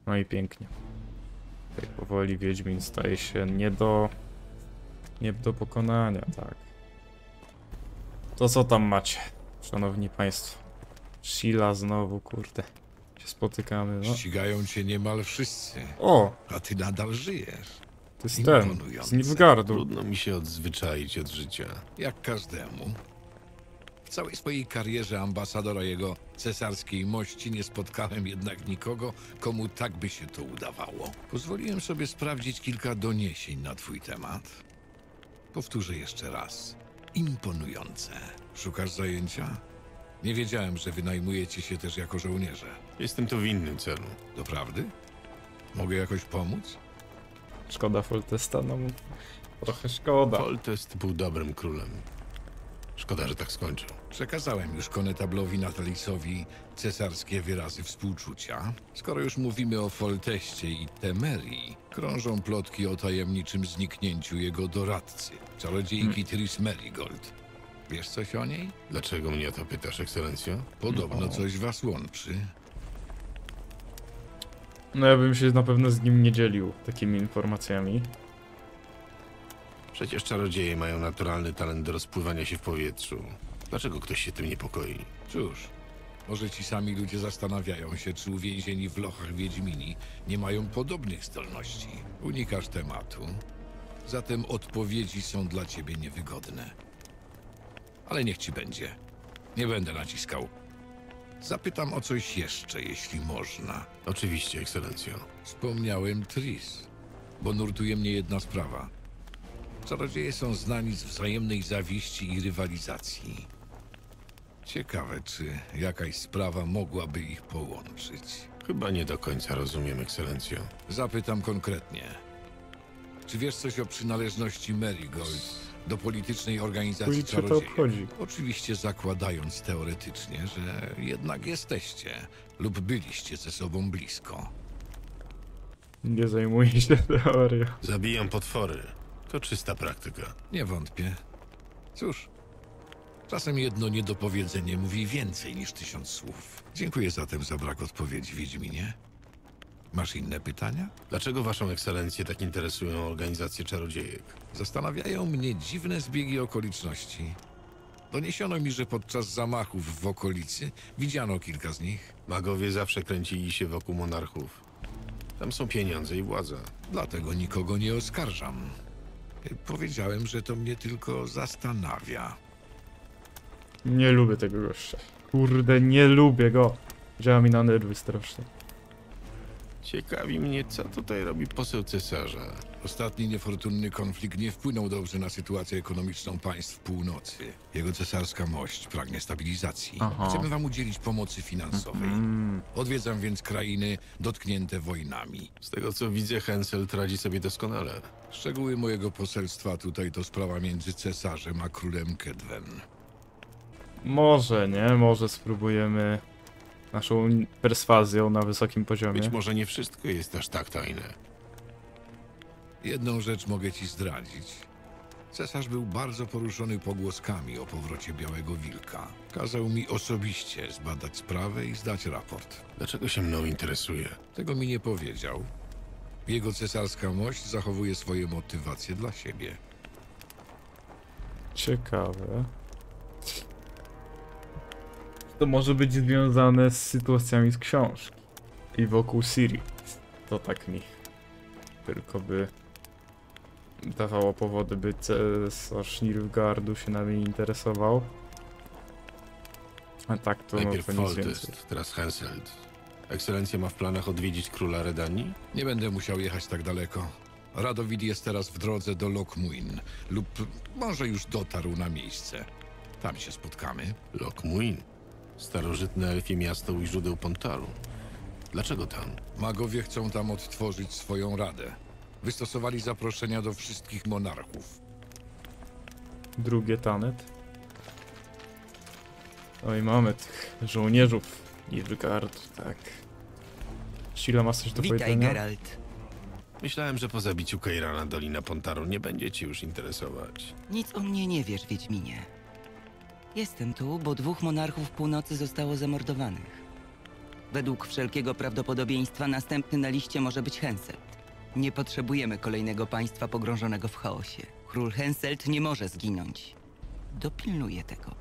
No i pięknie. Tutaj powoli Wiedźmin staje się nie do pokonania, tak. To co tam macie, szanowni państwo? Sheila znowu, kurde. Się spotykamy, no. Ścigają cię niemal wszyscy. O! A ty nadal żyjesz. To jest ten, z Nilfgaardu. Trudno mi się odzwyczaić od życia, jak każdemu. W całej swojej karierze ambasadora jego cesarskiej mości nie spotkałem jednak nikogo, komu tak by się to udawało. Pozwoliłem sobie sprawdzić kilka doniesień na twój temat. Powtórzę jeszcze raz. Imponujące. Szukasz zajęcia? Nie wiedziałem, że wynajmujecie się też jako żołnierze. Jestem tu w innym celu. Doprawdy? Mogę jakoś pomóc? Szkoda Foltesta, no trochę szkoda. Foltest był dobrym królem. Szkoda, że tak skończył. Przekazałem już konetablowi Natalisowi cesarskie wyrazy współczucia. Skoro już mówimy o Folteście i Temerii, krążą plotki o tajemniczym zniknięciu jego doradcy, czarodziejki Triss Merigold. Wiesz coś o niej? Dlaczego mnie to pytasz, ekscelencjo? Podobno coś was łączy. No ja bym się na pewno z nim nie dzielił takimi informacjami. Przecież czarodzieje mają naturalny talent do rozpływania się w powietrzu. Dlaczego ktoś się tym niepokoi? Cóż, może ci sami ludzie zastanawiają się, czy uwięzieni w lochach Wiedźmini nie mają podobnych zdolności. Unikasz tematu, zatem odpowiedzi są dla ciebie niewygodne. Ale niech ci będzie. Nie będę naciskał. Zapytam o coś jeszcze, jeśli można. Oczywiście, ekscelencjo. Wspomniałem Triss, bo nurtuje mnie jedna sprawa. Czarodzieje są znani z wzajemnej zawiści i rywalizacji. Ciekawe, czy jakaś sprawa mogłaby ich połączyć. Chyba nie do końca rozumiem, ekscelencjo. Zapytam konkretnie. Czy wiesz coś o przynależności Merigold do politycznej organizacji czarodziejów? Oczywiście zakładając teoretycznie, że jednak jesteście lub byliście ze sobą blisko. Nie zajmuję się teorią. Zabijam potwory. To czysta praktyka. Nie wątpię. Cóż, czasem jedno niedopowiedzenie mówi więcej niż 1000 słów. Dziękuję zatem za brak odpowiedzi, Wiedźminie. Masz inne pytania? Dlaczego waszą ekscelencję tak interesują organizacje czarodziejek? Zastanawiają mnie dziwne zbiegi okoliczności. Doniesiono mi, że podczas zamachów w okolicy widziano kilka z nich. Magowie zawsze kręcili się wokół monarchów. Tam są pieniądze i władza. Dlatego nikogo nie oskarżam. Powiedziałem, że to mnie tylko zastanawia. Nie lubię tego gościa. Kurde, nie lubię go. Działa mi na nerwy strasznie. Ciekawi mnie, co tutaj robi poseł cesarza. Ostatni niefortunny konflikt nie wpłynął dobrze na sytuację ekonomiczną państw północy. Jego cesarska mość pragnie stabilizacji. Aha. Chcemy wam udzielić pomocy finansowej. Odwiedzam więc krainy dotknięte wojnami. Z tego co widzę, Henselt radzi sobie doskonale. Szczegóły mojego poselstwa tutaj to sprawa między cesarzem a królem Kedwen. Może, nie? Może spróbujemy naszą perswazją na wysokim poziomie. Być może nie wszystko jest aż tak tajne. Jedną rzecz mogę ci zdradzić. Cesarz był bardzo poruszony pogłoskami o powrocie Białego Wilka. Kazał mi osobiście zbadać sprawę i zdać raport. Dlaczego się mną interesuje? Tego mi nie powiedział. Jego cesarska mość zachowuje swoje motywacje dla siebie. Ciekawe. To może być związane z sytuacjami z książki i wokół Ciri. To tak mi tylko by dawało powody, by cesarz Nilfgaardu się nami interesował. A tak to najpierw no, to nic więcej. Teraz Henselt. Ekscelencja ma w planach odwiedzić króla Redanii? Nie będę musiał jechać tak daleko. Radowid jest teraz w drodze do Loc Muinne lub może już dotarł na miejsce. Tam się spotkamy. Loc Muinne? Starożytne elfie miasto u źródeł Pontaru. Dlaczego tam? Magowie chcą tam odtworzyć swoją radę. Wystosowali zaproszenia do wszystkich monarchów. Drugie Tanet. No i mamy tych żołnierzów. Nilfgaard, tak. Sila, masz coś do powiedzenia? Witaj, Geralt. Myślałem, że po zabiciu Kairana Dolina Pontaru nie będzie ci już interesować. Nic o mnie nie wiesz, Wiedźminie. Jestem tu, bo 2 monarchów północy zostało zamordowanych. Według wszelkiego prawdopodobieństwa następny na liście może być Henselt. Nie potrzebujemy kolejnego państwa pogrążonego w chaosie. Król Henselt nie może zginąć. Dopilnuję tego.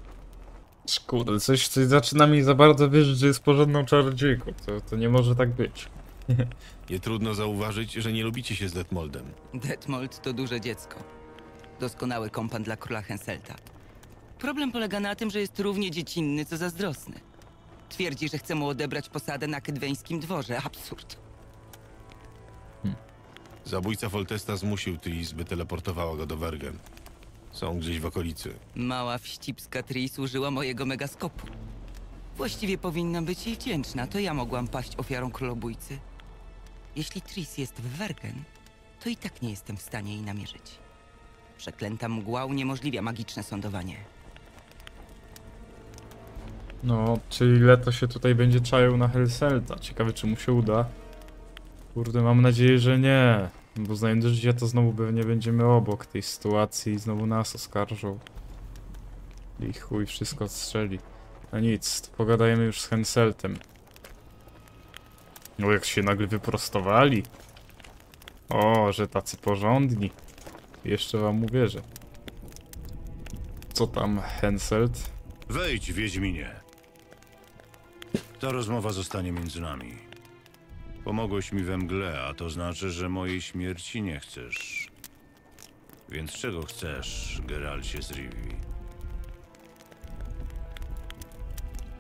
Kurde, coś zaczyna mi za bardzo wierzyć, że jest porządną czarodziejką. To nie może tak być. Nie trudno zauważyć, że nie lubicie się z Detmoldem. Detmold to duże dziecko. Doskonały kompan dla króla Henselta. Problem polega na tym, że jest równie dziecinny, co zazdrosny. Twierdzi, że chce mu odebrać posadę na kedweńskim dworze. Absurd. Zabójca Foltesta zmusił Triss, by teleportowała go do Vergen. Są gdzieś w okolicy. Mała wścibska Triss użyła mojego megaskopu. Właściwie powinnam być jej wdzięczna, to ja mogłam paść ofiarą królobójcy. Jeśli Triss jest w Vergen, to i tak nie jestem w stanie jej namierzyć. Przeklęta mgła uniemożliwia magiczne sądowanie. No, czyli Letho się tutaj będzie czaił na Henselta. Ciekawe, czy mu się uda. Kurde, mam nadzieję, że nie. Bo znając życie, to znowu pewnie będziemy obok tej sytuacji i znowu nas oskarżą. I chuj, wszystko strzeli. No nic, to pogadajmy już z Henseltem. No jak się nagle wyprostowali. O, że tacy porządni. Jeszcze wam uwierzę. Co tam, Henselt? Wejdź, Wiedźminie. Ta rozmowa zostanie między nami. Pomogłeś mi we mgle, a to znaczy, że mojej śmierci nie chcesz. Więc czego chcesz, Geralcie z Rivii?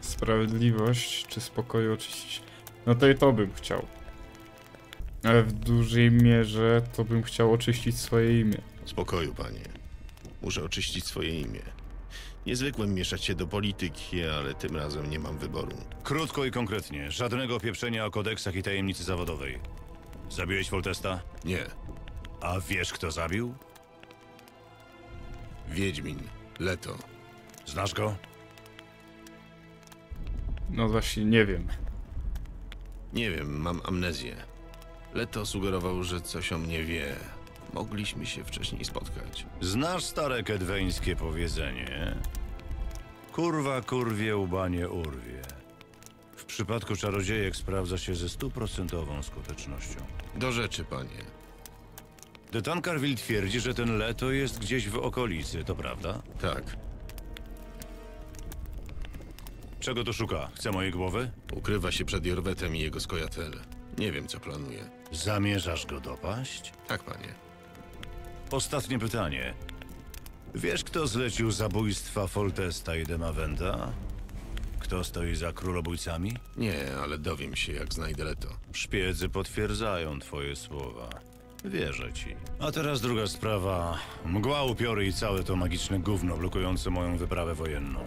Sprawiedliwość czy spokoju oczyścić? No to i to bym chciał. Ale w dużej mierze to bym chciał oczyścić swoje imię. Spokoju, panie. Muszę oczyścić swoje imię. Niezwykłem mieszać się do polityki, ale tym razem nie mam wyboru. Krótko i konkretnie. Żadnego pieprzenia o kodeksach i tajemnicy zawodowej. Zabiłeś Foltesta? Nie. A wiesz, kto zabił? Wiedźmin. Letho. Znasz go? No właśnie, nie wiem. Nie wiem, mam amnezję. Letho sugerował, że coś o mnie wie. Mogliśmy się wcześniej spotkać. Znasz stare kedweńskie powiedzenie? Kurwa kurwie, łbanie urwie. W przypadku czarodziejek sprawdza się ze 100% skutecznością. Do rzeczy, panie. Detan Carville twierdzi, że ten Letho jest gdzieś w okolicy, to prawda? Tak. Czego to szuka? Chce mojej głowy? Ukrywa się przed Iorvethem i jego Scoia'tael. Nie wiem, co planuje. Zamierzasz go dopaść? Tak, panie. Ostatnie pytanie. Wiesz, kto zlecił zabójstwa Foltesta i Demawenda? Kto stoi za królobójcami? Nie, ale dowiem się, jak znajdę Letho. Szpiedzy potwierdzają twoje słowa. Wierzę ci. A teraz druga sprawa. Mgła, upiory i całe to magiczne gówno blokujące moją wyprawę wojenną.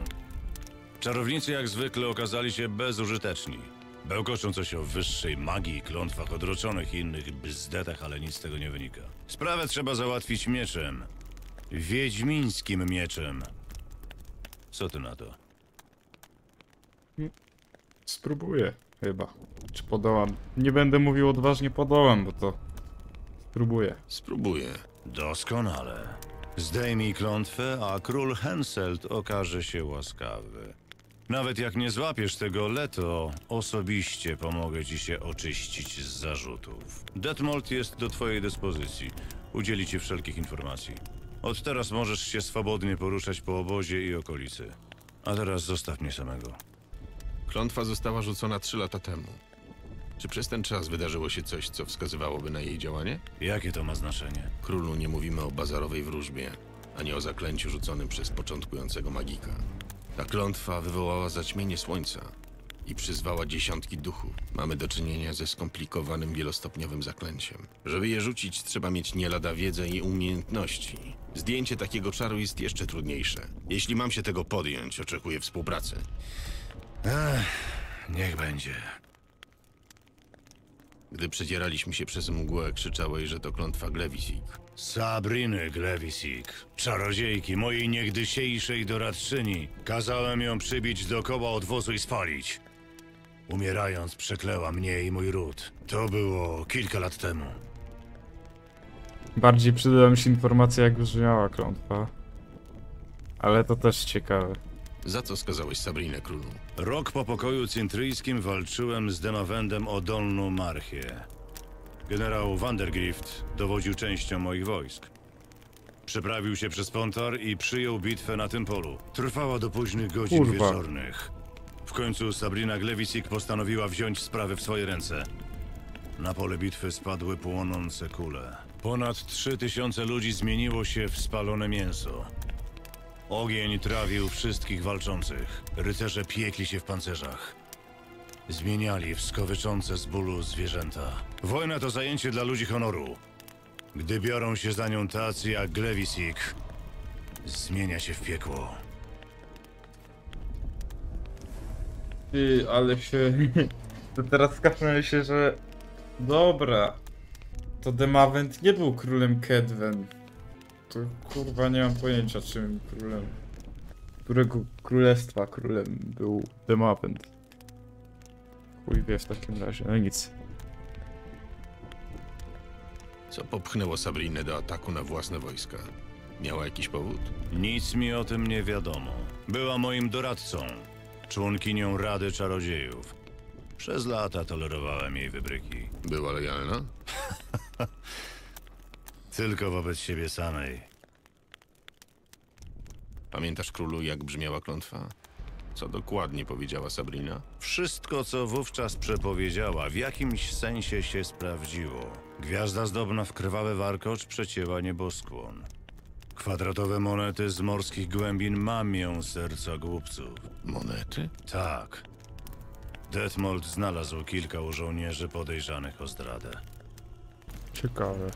Czarownicy jak zwykle okazali się bezużyteczni. Bełkoczą coś o wyższej magii, klątwach odroczonych i innych bzdetach, ale nic z tego nie wynika. Sprawę trzeba załatwić mieczem. Wiedźmińskim mieczem. Co ty na to? Spróbuję chyba. Czy podołam? Nie będę mówił odważnie podołam, bo to... Spróbuję. Spróbuję. Doskonale. Zdejmij klątwę, a król Henselt okaże się łaskawy. Nawet jak nie złapiesz tego Letho, osobiście pomogę ci się oczyścić z zarzutów. Detmold jest do twojej dyspozycji. Udzieli ci wszelkich informacji. Od teraz możesz się swobodnie poruszać po obozie i okolicy. A teraz zostaw mnie samego. Klątwa została rzucona 3 lata temu. Czy przez ten czas wydarzyło się coś, co wskazywałoby na jej działanie? Jakie to ma znaczenie? Królu, nie mówimy o bazarowej wróżbie, ani o zaklęciu rzuconym przez początkującego magika. Ta klątwa wywołała zaćmienie słońca i przyzwała dziesiątki duchów. Mamy do czynienia ze skomplikowanym, wielostopniowym zaklęciem. Żeby je rzucić, trzeba mieć nie lada wiedzę i umiejętności. Zdjęcie takiego czaru jest jeszcze trudniejsze. Jeśli mam się tego podjąć, oczekuję współpracy. Ach, niech będzie. Gdy przedzieraliśmy się przez mgłę, krzyczałeś, że to klątwa Glevissig. Sabriny Glevissig, czarodziejki, mojej niegdysiejszej doradczyni. Kazałem ją przybić do koła odwozu i spalić. Umierając przekleła mnie i mój ród. To było kilka lat temu. Bardziej przydała mi się informacja, jak brzmiała klątwa. Ale to też ciekawe. Za co skazałeś Sabrinę, królu? Rok po pokoju cintryjskim walczyłem z Demawendem o Dolną Marchię. Generał Vandergrift dowodził częścią moich wojsk. Przeprawił się przez Pontar i przyjął bitwę na tym polu. Trwała do późnych godzin wieczornych. W końcu Sabrina Glevissig postanowiła wziąć sprawę w swoje ręce. Na pole bitwy spadły płonące kule. Ponad 3000 ludzi zmieniło się w spalone mięso. Ogień trawił wszystkich walczących. Rycerze piekli się w pancerzach. Zmieniali w skowyczące z bólu zwierzęta. Wojna to zajęcie dla ludzi honoru. Gdy biorą się za nią tacy jak Glevissig, zmienia się w piekło. Ty, ale się... To teraz skapnę się, że... Dobra. To Demawend nie był królem Kedwen. To kurwa nie mam pojęcia, czym królem. Którego królestwa królem był Demawend. Chuj wie w takim razie, no nic. Co popchnęło Sabrinę do ataku na własne wojska? Miała jakiś powód? Nic mi o tym nie wiadomo. Była moim doradcą, członkinią Rady Czarodziejów. Przez lata tolerowałem jej wybryki. Była lojalna? Tylko wobec siebie samej. Pamiętasz, królu, jak brzmiała klątwa? Co dokładnie powiedziała Sabrina? Wszystko, co wówczas przepowiedziała, w jakimś sensie się sprawdziło. Gwiazda zdobna w krwawy warkocz przecięła nieboskłon. Kwadratowe monety z morskich głębin mamią serca głupców. Monety? Tak. Detmold znalazł kilka u żołnierzy podejrzanych o zdradę. Ciekawe.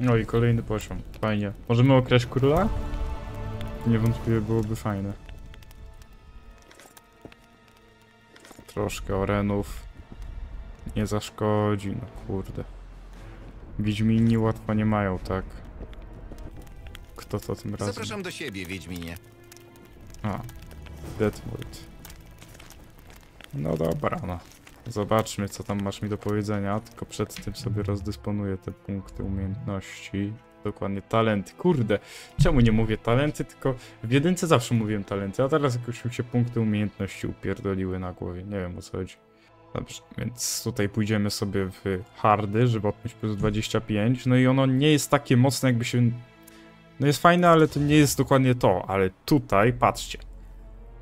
No i kolejny poziom. Fajnie. Możemy okraść króla? Niewątpliwie byłoby fajne. Troszkę orenów. Nie zaszkodzi, no kurde. Wiedźmini łatwo nie mają, tak? Kto to tym razem? Zapraszam do siebie, Wiedźminie. A, Detmold. No dobra, no. Zobaczmy, co tam masz mi do powiedzenia, tylko przed tym sobie rozdysponuję te punkty umiejętności. Dokładnie, talenty. Kurde, czemu nie mówię talenty, tylko w jedynce zawsze mówiłem talenty, a teraz jakoś mi się punkty umiejętności upierdoliły na głowie. Nie wiem, o co chodzi. Dobrze, więc tutaj pójdziemy sobie w hardy, żeby odpiąć plus 25. No i ono nie jest takie mocne, jakby się... No jest fajne, ale to nie jest dokładnie to. Ale tutaj, patrzcie.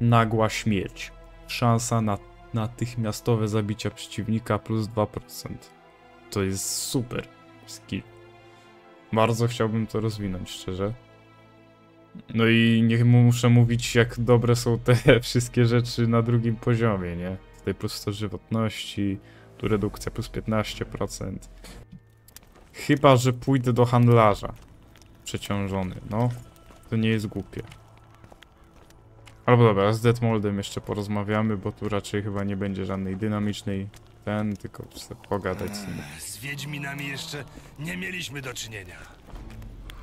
Nagła śmierć. Szansa na natychmiastowe zabicia przeciwnika plus 2%. To jest super skill. Bardzo chciałbym to rozwinąć, szczerze. No i niech muszę mówić, jak dobre są te wszystkie rzeczy na drugim poziomie, nie? Tutaj plus 100 żywotności, tu redukcja plus 15%. Chyba że pójdę do handlarza. Przeciążony, no. To nie jest głupie. Albo dobra, z Detmoldem jeszcze porozmawiamy, bo tu raczej chyba nie będzie żadnej dynamicznej tylko chcę pogadać z nim. Z Wiedźminami jeszcze nie mieliśmy do czynienia.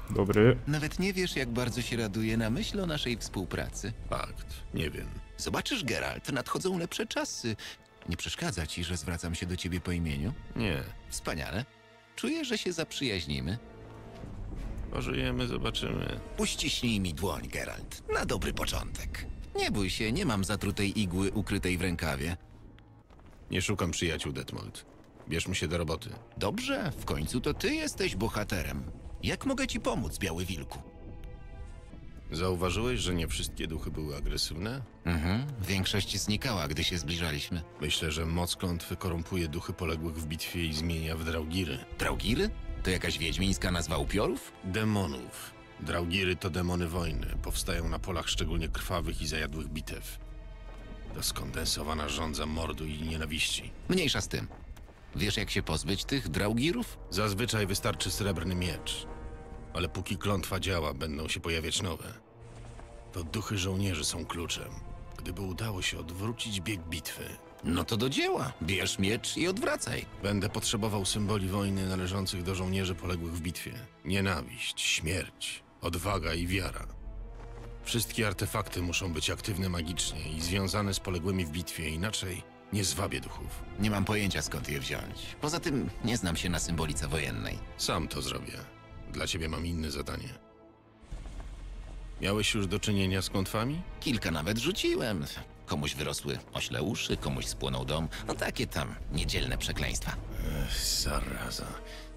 Dobry. Nawet nie wiesz, jak bardzo się raduję na myśl o naszej współpracy. Fakt, nie wiem. Zobaczysz, Geralt, nadchodzą lepsze czasy. Nie przeszkadza ci, że zwracam się do ciebie po imieniu? Nie. Wspaniale. Czuję, że się zaprzyjaźnimy. Pożyjemy, zobaczymy. Uściśnij mi dłoń, Geralt. Na dobry początek. Nie bój się, nie mam zatrutej igły ukrytej w rękawie. Nie szukam przyjaciół, Detmold. Bierzmy się do roboty. Dobrze, w końcu to ty jesteś bohaterem. Jak mogę ci pomóc, Biały Wilku? Zauważyłeś, że nie wszystkie duchy były agresywne? Większość znikała, gdy się zbliżaliśmy. Myślę, że moc klątwy korumpuje duchy poległych w bitwie i zmienia w draugiry. Draugiry? To jakaś wiedźmińska nazwa upiorów? Demonów. Draugiry to demony wojny. Powstają na polach szczególnie krwawych i zajadłych bitew. To skondensowana żądza mordu i nienawiści. Mniejsza z tym. Wiesz, jak się pozbyć tych draugirów? Zazwyczaj wystarczy srebrny miecz. Ale póki klątwa działa, będą się pojawiać nowe. To duchy żołnierzy są kluczem. Gdyby udało się odwrócić bieg bitwy... No to do dzieła. Bierz miecz i odwracaj. Będę potrzebował symboli wojny należących do żołnierzy poległych w bitwie. Nienawiść, śmierć, odwaga i wiara. Wszystkie artefakty muszą być aktywne magicznie i związane z poległymi w bitwie, inaczej nie zwabię duchów. Nie mam pojęcia, skąd je wziąć. Poza tym nie znam się na symbolice wojennej. Sam to zrobię. Dla ciebie mam inne zadanie. Miałeś już do czynienia z klątwami? Kilka nawet rzuciłem. Komuś wyrosły ośle uszy, komuś spłonął dom. No takie tam niedzielne przekleństwa. Zaraza.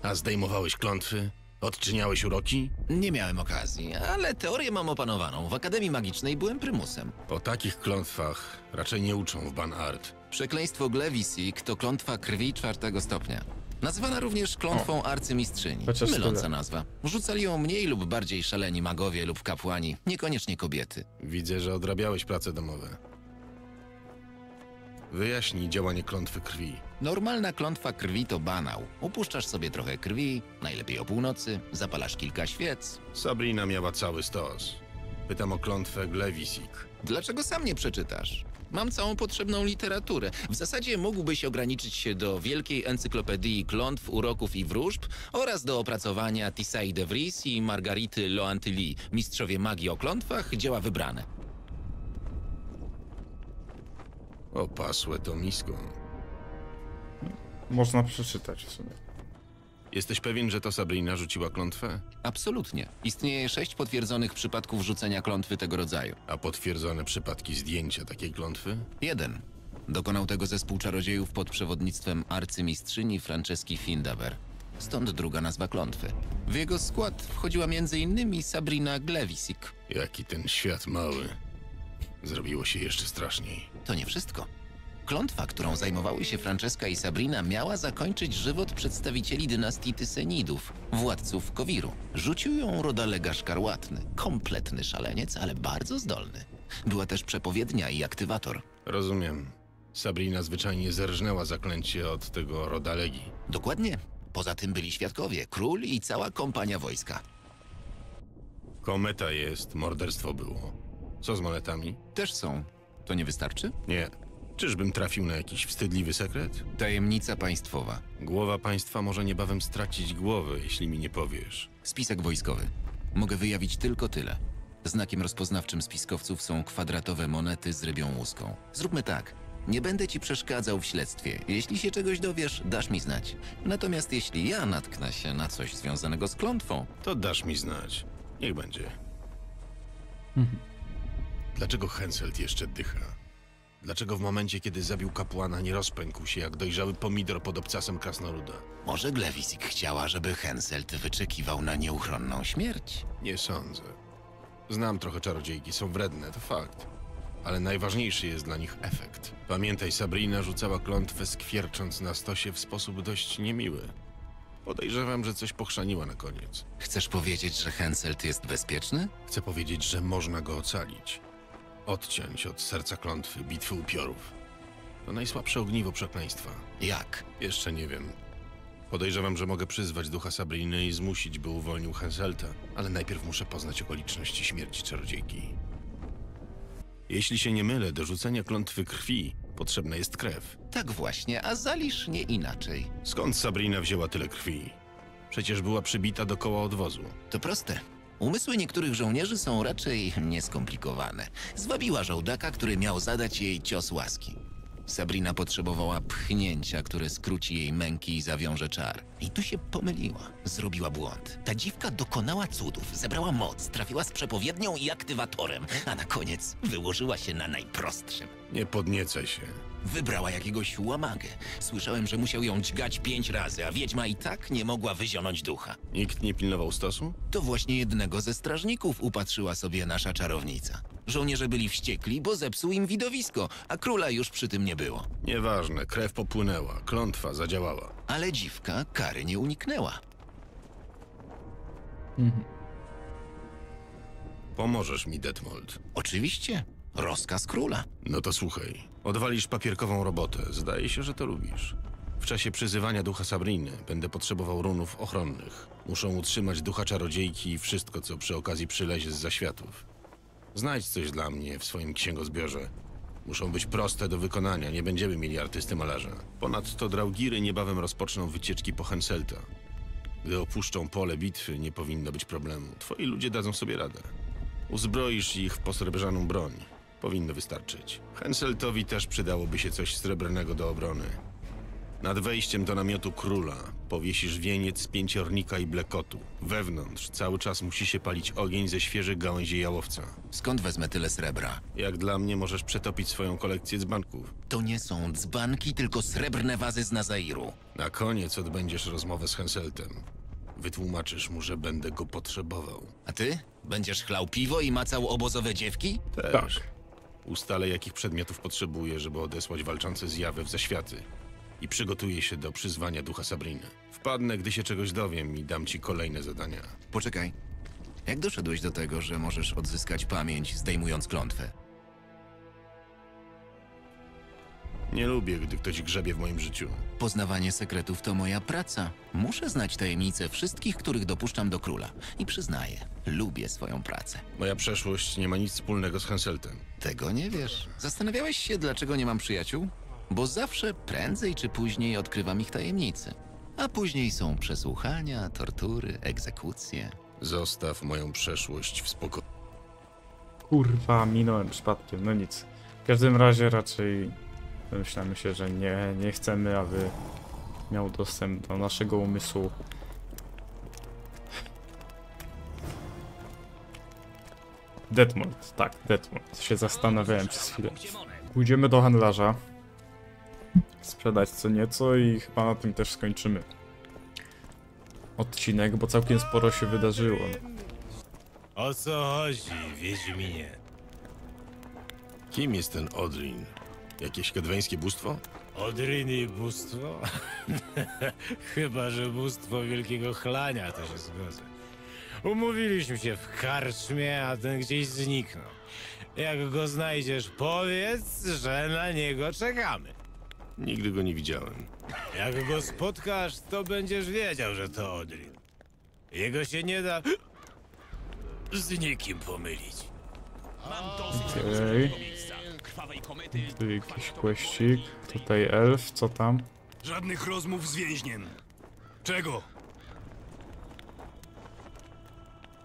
A zdejmowałeś klątwy? Odczyniałeś uroki? Nie miałem okazji, ale teorię mam opanowaną. W Akademii Magicznej byłem prymusem. O takich klątwach raczej nie uczą w Ban Ard. Przekleństwo Glevissig to klątwa krwi 4. stopnia. Nazywana również klątwą arcymistrzyni. Myląca nazwa. Rzucali ją mniej lub bardziej szaleni magowie lub kapłani, niekoniecznie kobiety. Widzę, że odrabiałeś prace domowe. Wyjaśnij działanie klątwy krwi. Normalna klątwa krwi to banał. Upuszczasz sobie trochę krwi, najlepiej o północy, zapalasz kilka świec. Sabrina miała cały stos. Pytam o klątwę Glevissig. Dlaczego sam nie przeczytasz? Mam całą potrzebną literaturę. W zasadzie mógłbyś ograniczyć się do wielkiej encyklopedii klątw, uroków i wróżb oraz do opracowania Tissa i de Vries i Margarity Loantilly, mistrzowie magii o klątwach, dzieła wybrane. Opasłe to misko. Można przeczytać w sumie. Jesteś pewien, że to Sabrina rzuciła klątwę? Absolutnie. Istnieje 6 potwierdzonych przypadków rzucenia klątwy tego rodzaju. A potwierdzone przypadki zdjęcia takiej klątwy? 1. Dokonał tego zespół czarodziejów pod przewodnictwem arcymistrzyni Franceski Findaber. Stąd druga nazwa klątwy. W jego skład wchodziła m.in. Sabrina Glevissig. Jaki ten świat mały. Zrobiło się jeszcze straszniej. To nie wszystko. Klątwa, którą zajmowały się Franceska i Sabrina, miała zakończyć żywot przedstawicieli dynastii Tysenidów, władców Kowiru. Rzucił ją rodalega szkarłatny, kompletny szaleniec, ale bardzo zdolny. Była też przepowiednia i aktywator. Rozumiem. Sabrina zwyczajnie zerżnęła zaklęcie od tego rodalegi. Dokładnie. Poza tym byli świadkowie, król i cała kompania wojska. Kometa jest, morderstwo było. Co z monetami? Też są. To nie wystarczy? Nie. Czyżbym trafił na jakiś wstydliwy sekret? Tajemnica państwowa. Głowa państwa może niebawem stracić głowę, jeśli mi nie powiesz. Spisek wojskowy. Mogę wyjawić tylko tyle. Znakiem rozpoznawczym spiskowców są kwadratowe monety z rybią łuską. Zróbmy tak. Nie będę ci przeszkadzał w śledztwie. Jeśli się czegoś dowiesz, dasz mi znać. Natomiast jeśli ja natknę się na coś związanego z klątwą... To dasz mi znać. Niech będzie. Dlaczego Henselt jeszcze dycha? Dlaczego w momencie, kiedy zabił kapłana, nie rozpękł się jak dojrzały pomidor pod obcasem krasnoluda? Może Glevissig chciała, żeby Henselt wyczekiwał na nieuchronną śmierć? Nie sądzę. Znam trochę czarodziejki, są wredne, to fakt. Ale najważniejszy jest dla nich efekt. Pamiętaj, Sabrina rzucała klątwę skwiercząc na stosie w sposób dość niemiły. Podejrzewam, że coś pochrzaniła na koniec. Chcesz powiedzieć, że Henselt jest bezpieczny? Chcę powiedzieć, że można go ocalić. Odciąć od serca klątwy bitwy upiorów. To najsłabsze ogniwo przekleństwa. Jak? Jeszcze nie wiem. Podejrzewam, że mogę przyzwać ducha Sabriny i zmusić, by uwolnił Henselta, ale najpierw muszę poznać okoliczności śmierci czarodziejki. Jeśli się nie mylę, do rzucenia klątwy krwi potrzebna jest krew. Tak właśnie, a zalisz nie inaczej. Skąd Sabrina wzięła tyle krwi? Przecież była przybita do koła odwozu. To proste. Umysły niektórych żołnierzy są raczej nieskomplikowane. Zwabiła żołdaka, który miał zadać jej cios łaski. Sabrina potrzebowała pchnięcia, które skróci jej męki i zawiąże czar. I tu się pomyliła. Zrobiła błąd. Ta dziwka dokonała cudów, zebrała moc, trafiła z przepowiednią i aktywatorem, a na koniec wyłożyła się na najprostszym. Nie podniecaj się. Wybrała jakiegoś łamagę. Słyszałem, że musiał ją dźgać 5 razy, a wiedźma i tak nie mogła wyzionąć ducha. Nikt nie pilnował stosu? To właśnie jednego ze strażników upatrzyła sobie nasza czarownica. Żołnierze byli wściekli, bo zepsuł im widowisko, a króla już przy tym nie było. Nieważne, krew popłynęła, klątwa zadziałała. Ale dziwka kary nie uniknęła. Pomożesz mi, Detmold? Oczywiście. Rozkaz króla. No to słuchaj. Odwalisz papierkową robotę. Zdaje się, że to lubisz. W czasie przyzywania ducha Sabriny będę potrzebował runów ochronnych. Muszą utrzymać ducha czarodziejki i wszystko, co przy okazji przylezie z zaświatów. Znajdź coś dla mnie w swoim księgozbiorze. Muszą być proste do wykonania. Nie będziemy mieli artysty malarza. Ponadto Draugiry niebawem rozpoczną wycieczki po Henselta. Gdy opuszczą pole bitwy, nie powinno być problemu. Twoi ludzie dadzą sobie radę. Uzbroisz ich w posrebrzaną broń. Powinno wystarczyć. Henseltowi też przydałoby się coś srebrnego do obrony. Nad wejściem do namiotu króla powiesisz wieniec z pięciornika i blekotu. Wewnątrz cały czas musi się palić ogień ze świeżych gałęzi jałowca. Skąd wezmę tyle srebra? Jak dla mnie możesz przetopić swoją kolekcję dzbanków. To nie są dzbanki, tylko srebrne wazy z Nazairu. Na koniec odbędziesz rozmowę z Henseltem. Wytłumaczysz mu, że będę go potrzebował. A ty? Będziesz chlał piwo i macał obozowe dziewki? Też. Tak. Ustalę, jakich przedmiotów potrzebuję, żeby odesłać walczące zjawy w zaświaty. I przygotuję się do przyzwania ducha Sabriny. Wpadnę, gdy się czegoś dowiem i dam ci kolejne zadania. Poczekaj. Jak doszedłeś do tego, że możesz odzyskać pamięć, zdejmując klątwę? Nie lubię, gdy ktoś grzebie w moim życiu. Poznawanie sekretów to moja praca. Muszę znać tajemnice wszystkich, których dopuszczam do króla. I przyznaję, lubię swoją pracę. Moja przeszłość nie ma nic wspólnego z Henseltem. Tego nie wiesz. Zastanawiałeś się, dlaczego nie mam przyjaciół? Bo zawsze, prędzej czy później, odkrywam ich tajemnice. A później są przesłuchania, tortury, egzekucje. Zostaw moją przeszłość w spokoju. Kurwa, minąłem przypadkiem, no nic. W każdym razie raczej... Myślamy się, że nie chcemy, aby miał dostęp do naszego umysłu. Detmold, tak, Detmold. Się zastanawiałem przez chwilę. Pójdziemy do handlarza. Sprzedać co nieco i chyba na tym też skończymy odcinek, bo całkiem sporo się wydarzyło. O co chodzi, Wiedźminie? Kim jest ten Odrin? Jakieś kedweńskie bóstwo? Odryny bóstwo? Chyba, że bóstwo wielkiego chlania, to się zgodzę. Umówiliśmy się w karczmie, a ten gdzieś zniknął. Jak go znajdziesz, powiedz, że na niego czekamy. Nigdy go nie widziałem. Jak go spotkasz, to będziesz wiedział, że to Odrin. Jego się nie da z nikim pomylić. Mam dosyć różnego miejsca. Tu jakiś kłeścik, tutaj elf, co tam? Żadnych rozmów z więźniem. Czego?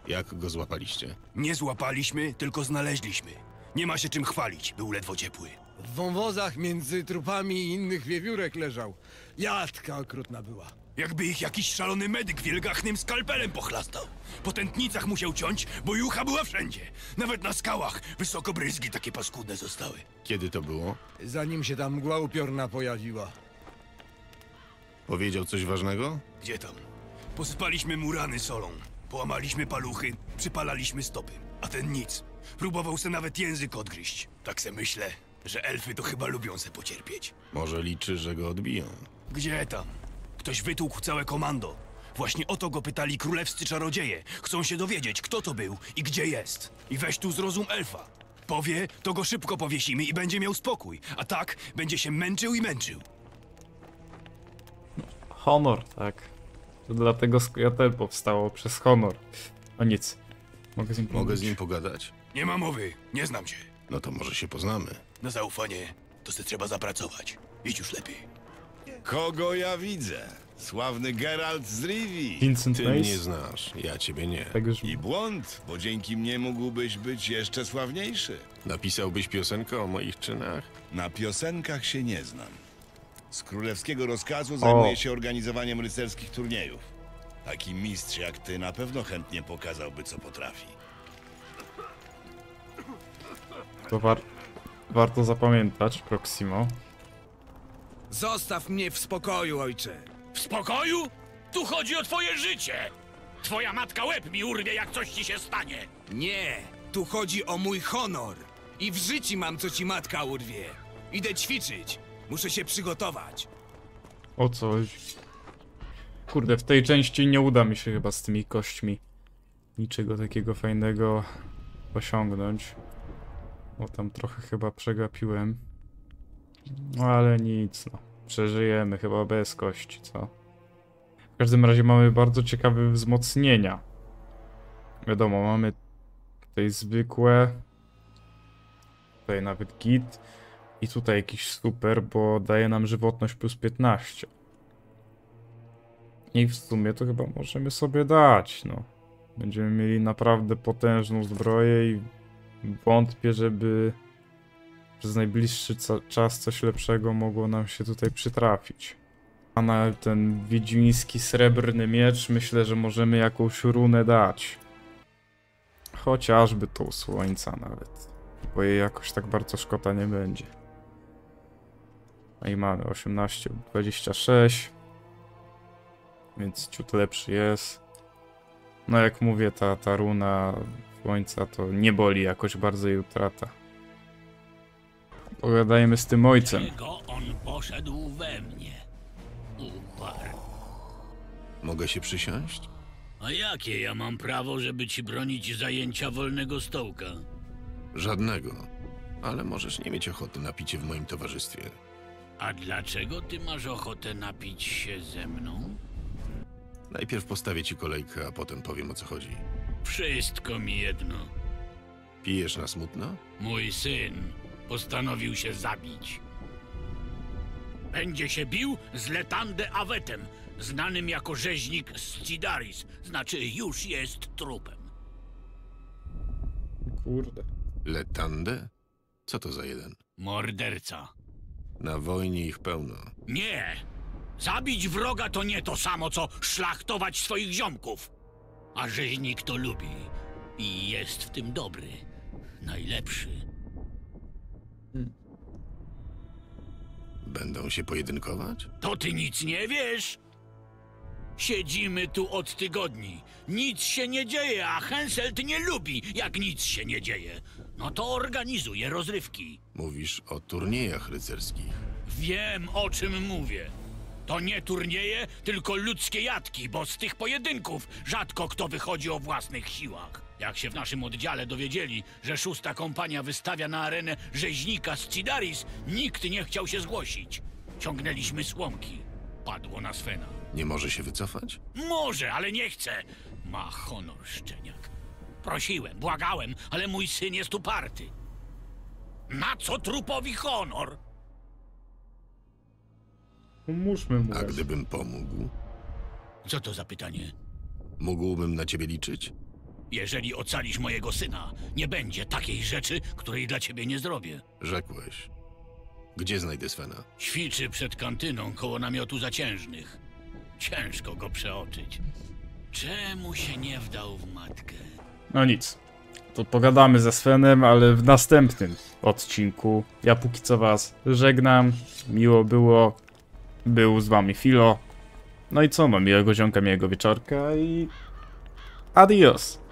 Jak go złapaliście? Nie złapaliśmy, tylko znaleźliśmy. Nie ma się czym chwalić, był ledwo ciepły. W wąwozach między trupami i innych wiewiórek leżał. Jadka okrutna była. Jakby ich jakiś szalony medyk wielgachnym skalpelem pochlastał. Po tętnicach musiał ciąć, bo jucha była wszędzie. Nawet na skałach wysoko bryzgi takie paskudne zostały. Kiedy to było? Zanim się ta mgła upiorna pojawiła. Powiedział coś ważnego? Gdzie tam? Posypaliśmy mu rany solą. Połamaliśmy paluchy, przypalaliśmy stopy. A ten nic. Próbował se nawet język odgryźć. Tak se myślę, że elfy to chyba lubią se pocierpieć. Może liczy, że go odbiją. Gdzie tam? Ktoś wytłukł całe komando. Właśnie o to go pytali królewscy czarodzieje. Chcą się dowiedzieć, kto to był i gdzie jest. I weź tu zrozum elfa. Powie, to go szybko powiesimy i będzie miał spokój. A tak, będzie się męczył i męczył. Honor, tak. To dlatego Scoia'tael powstało, przez honor. A nic. Mogę z nim pogadać? Nie ma mowy, nie znam cię. No to może się poznamy. Na zaufanie to se trzeba zapracować. Idź już lepiej. Kogo ja widzę? Sławny Geralt z Rivii. Ty mnie znasz, ja ciebie nie. I błąd, bo dzięki mnie mógłbyś być jeszcze sławniejszy. Napisałbyś piosenkę o moich czynach? Na piosenkach się nie znam. Z królewskiego rozkazu zajmuję się organizowaniem rycerskich turniejów. Taki mistrz jak ty na pewno chętnie pokazałby, co potrafi. To warto zapamiętać, Proximo. Zostaw mnie w spokoju, ojcze. W spokoju? Tu chodzi o twoje życie! Twoja matka łeb mi urwie, jak coś ci się stanie! Nie! Tu chodzi o mój honor! I w życiu mam, co ci matka urwie! Idę ćwiczyć! Muszę się przygotować! O coś... Kurde, w tej części nie uda mi się chyba z tymi kośćmi niczego takiego fajnego osiągnąć. Bo tam trochę chyba przegapiłem. No ale nic, no. Przeżyjemy chyba bez kości, co? W każdym razie mamy bardzo ciekawe wzmocnienia. Wiadomo, mamy tutaj zwykłe. Tutaj nawet git. I tutaj jakiś super, bo daje nam żywotność plus 15. I w sumie to chyba możemy sobie dać, no. Będziemy mieli naprawdę potężną zbroję i wątpię, żeby przez najbliższy czas coś lepszego mogło nam się tutaj przytrafić. A na ten wiedźmiński srebrny miecz myślę, że możemy jakąś runę dać. Chociażby tą słońca nawet, bo jej jakoś tak bardzo szkoda nie będzie. No i mamy 18, 26. Więc ciut lepszy jest. No jak mówię, ta runa słońca to nie boli jakoś bardzo jej utrata. Pogadajmy z tym ojcem. Dlaczego on poszedł we mnie? Uparł. Mogę się przysiąść? A jakie ja mam prawo, żeby ci bronić zajęcia wolnego stołka? Żadnego. Ale możesz nie mieć ochoty na picie w moim towarzystwie. A dlaczego ty masz ochotę napić się ze mną? Najpierw postawię ci kolejkę, a potem powiem, o co chodzi. Wszystko mi jedno. Pijesz na smutno? Mój syn postanowił się zabić. Będzie się bił z Letandę Awetem, znanym jako rzeźnik z Cidaris. Znaczy, już jest trupem. Kurde. Letandę? Co to za jeden? Morderca. Na wojnie ich pełno. Nie! Zabić wroga to nie to samo, co szlachtować swoich ziomków. A rzeźnik to lubi. I jest w tym dobry. Najlepszy. Będą się pojedynkować? To ty nic nie wiesz! Siedzimy tu od tygodni. Nic się nie dzieje, a Henselt nie lubi, jak nic się nie dzieje. No to organizuje rozrywki. Mówisz o turniejach rycerskich. Wiem, o czym mówię. To nie turnieje, tylko ludzkie jatki, bo z tych pojedynków rzadko kto wychodzi o własnych siłach. Jak się w naszym oddziale dowiedzieli, że 6. kompania wystawia na arenę rzeźnika z Cidaris, nikt nie chciał się zgłosić. Ciągnęliśmy słomki. Padło na Svena. Nie może się wycofać? Może, ale nie chce. Ma honor szczeniak. Prosiłem, błagałem, ale mój syn jest uparty. Na co trupowi honor? Pomóżmy mu. A gdybym pomógł? Co to za pytanie? Mógłbym na ciebie liczyć? Jeżeli ocalisz mojego syna, nie będzie takiej rzeczy, której dla ciebie nie zrobię. Rzekłeś. Gdzie znajdę Svena? Ćwiczy przed kantyną koło namiotu zaciężnych. Ciężko go przeoczyć. Czemu się nie wdał w matkę? No nic. To pogadamy ze Svenem, ale w następnym odcinku. Ja póki co was żegnam. Miło było. Był z wami Filo. No i co, mam miłego zionka, miłego wieczorka i... Adios!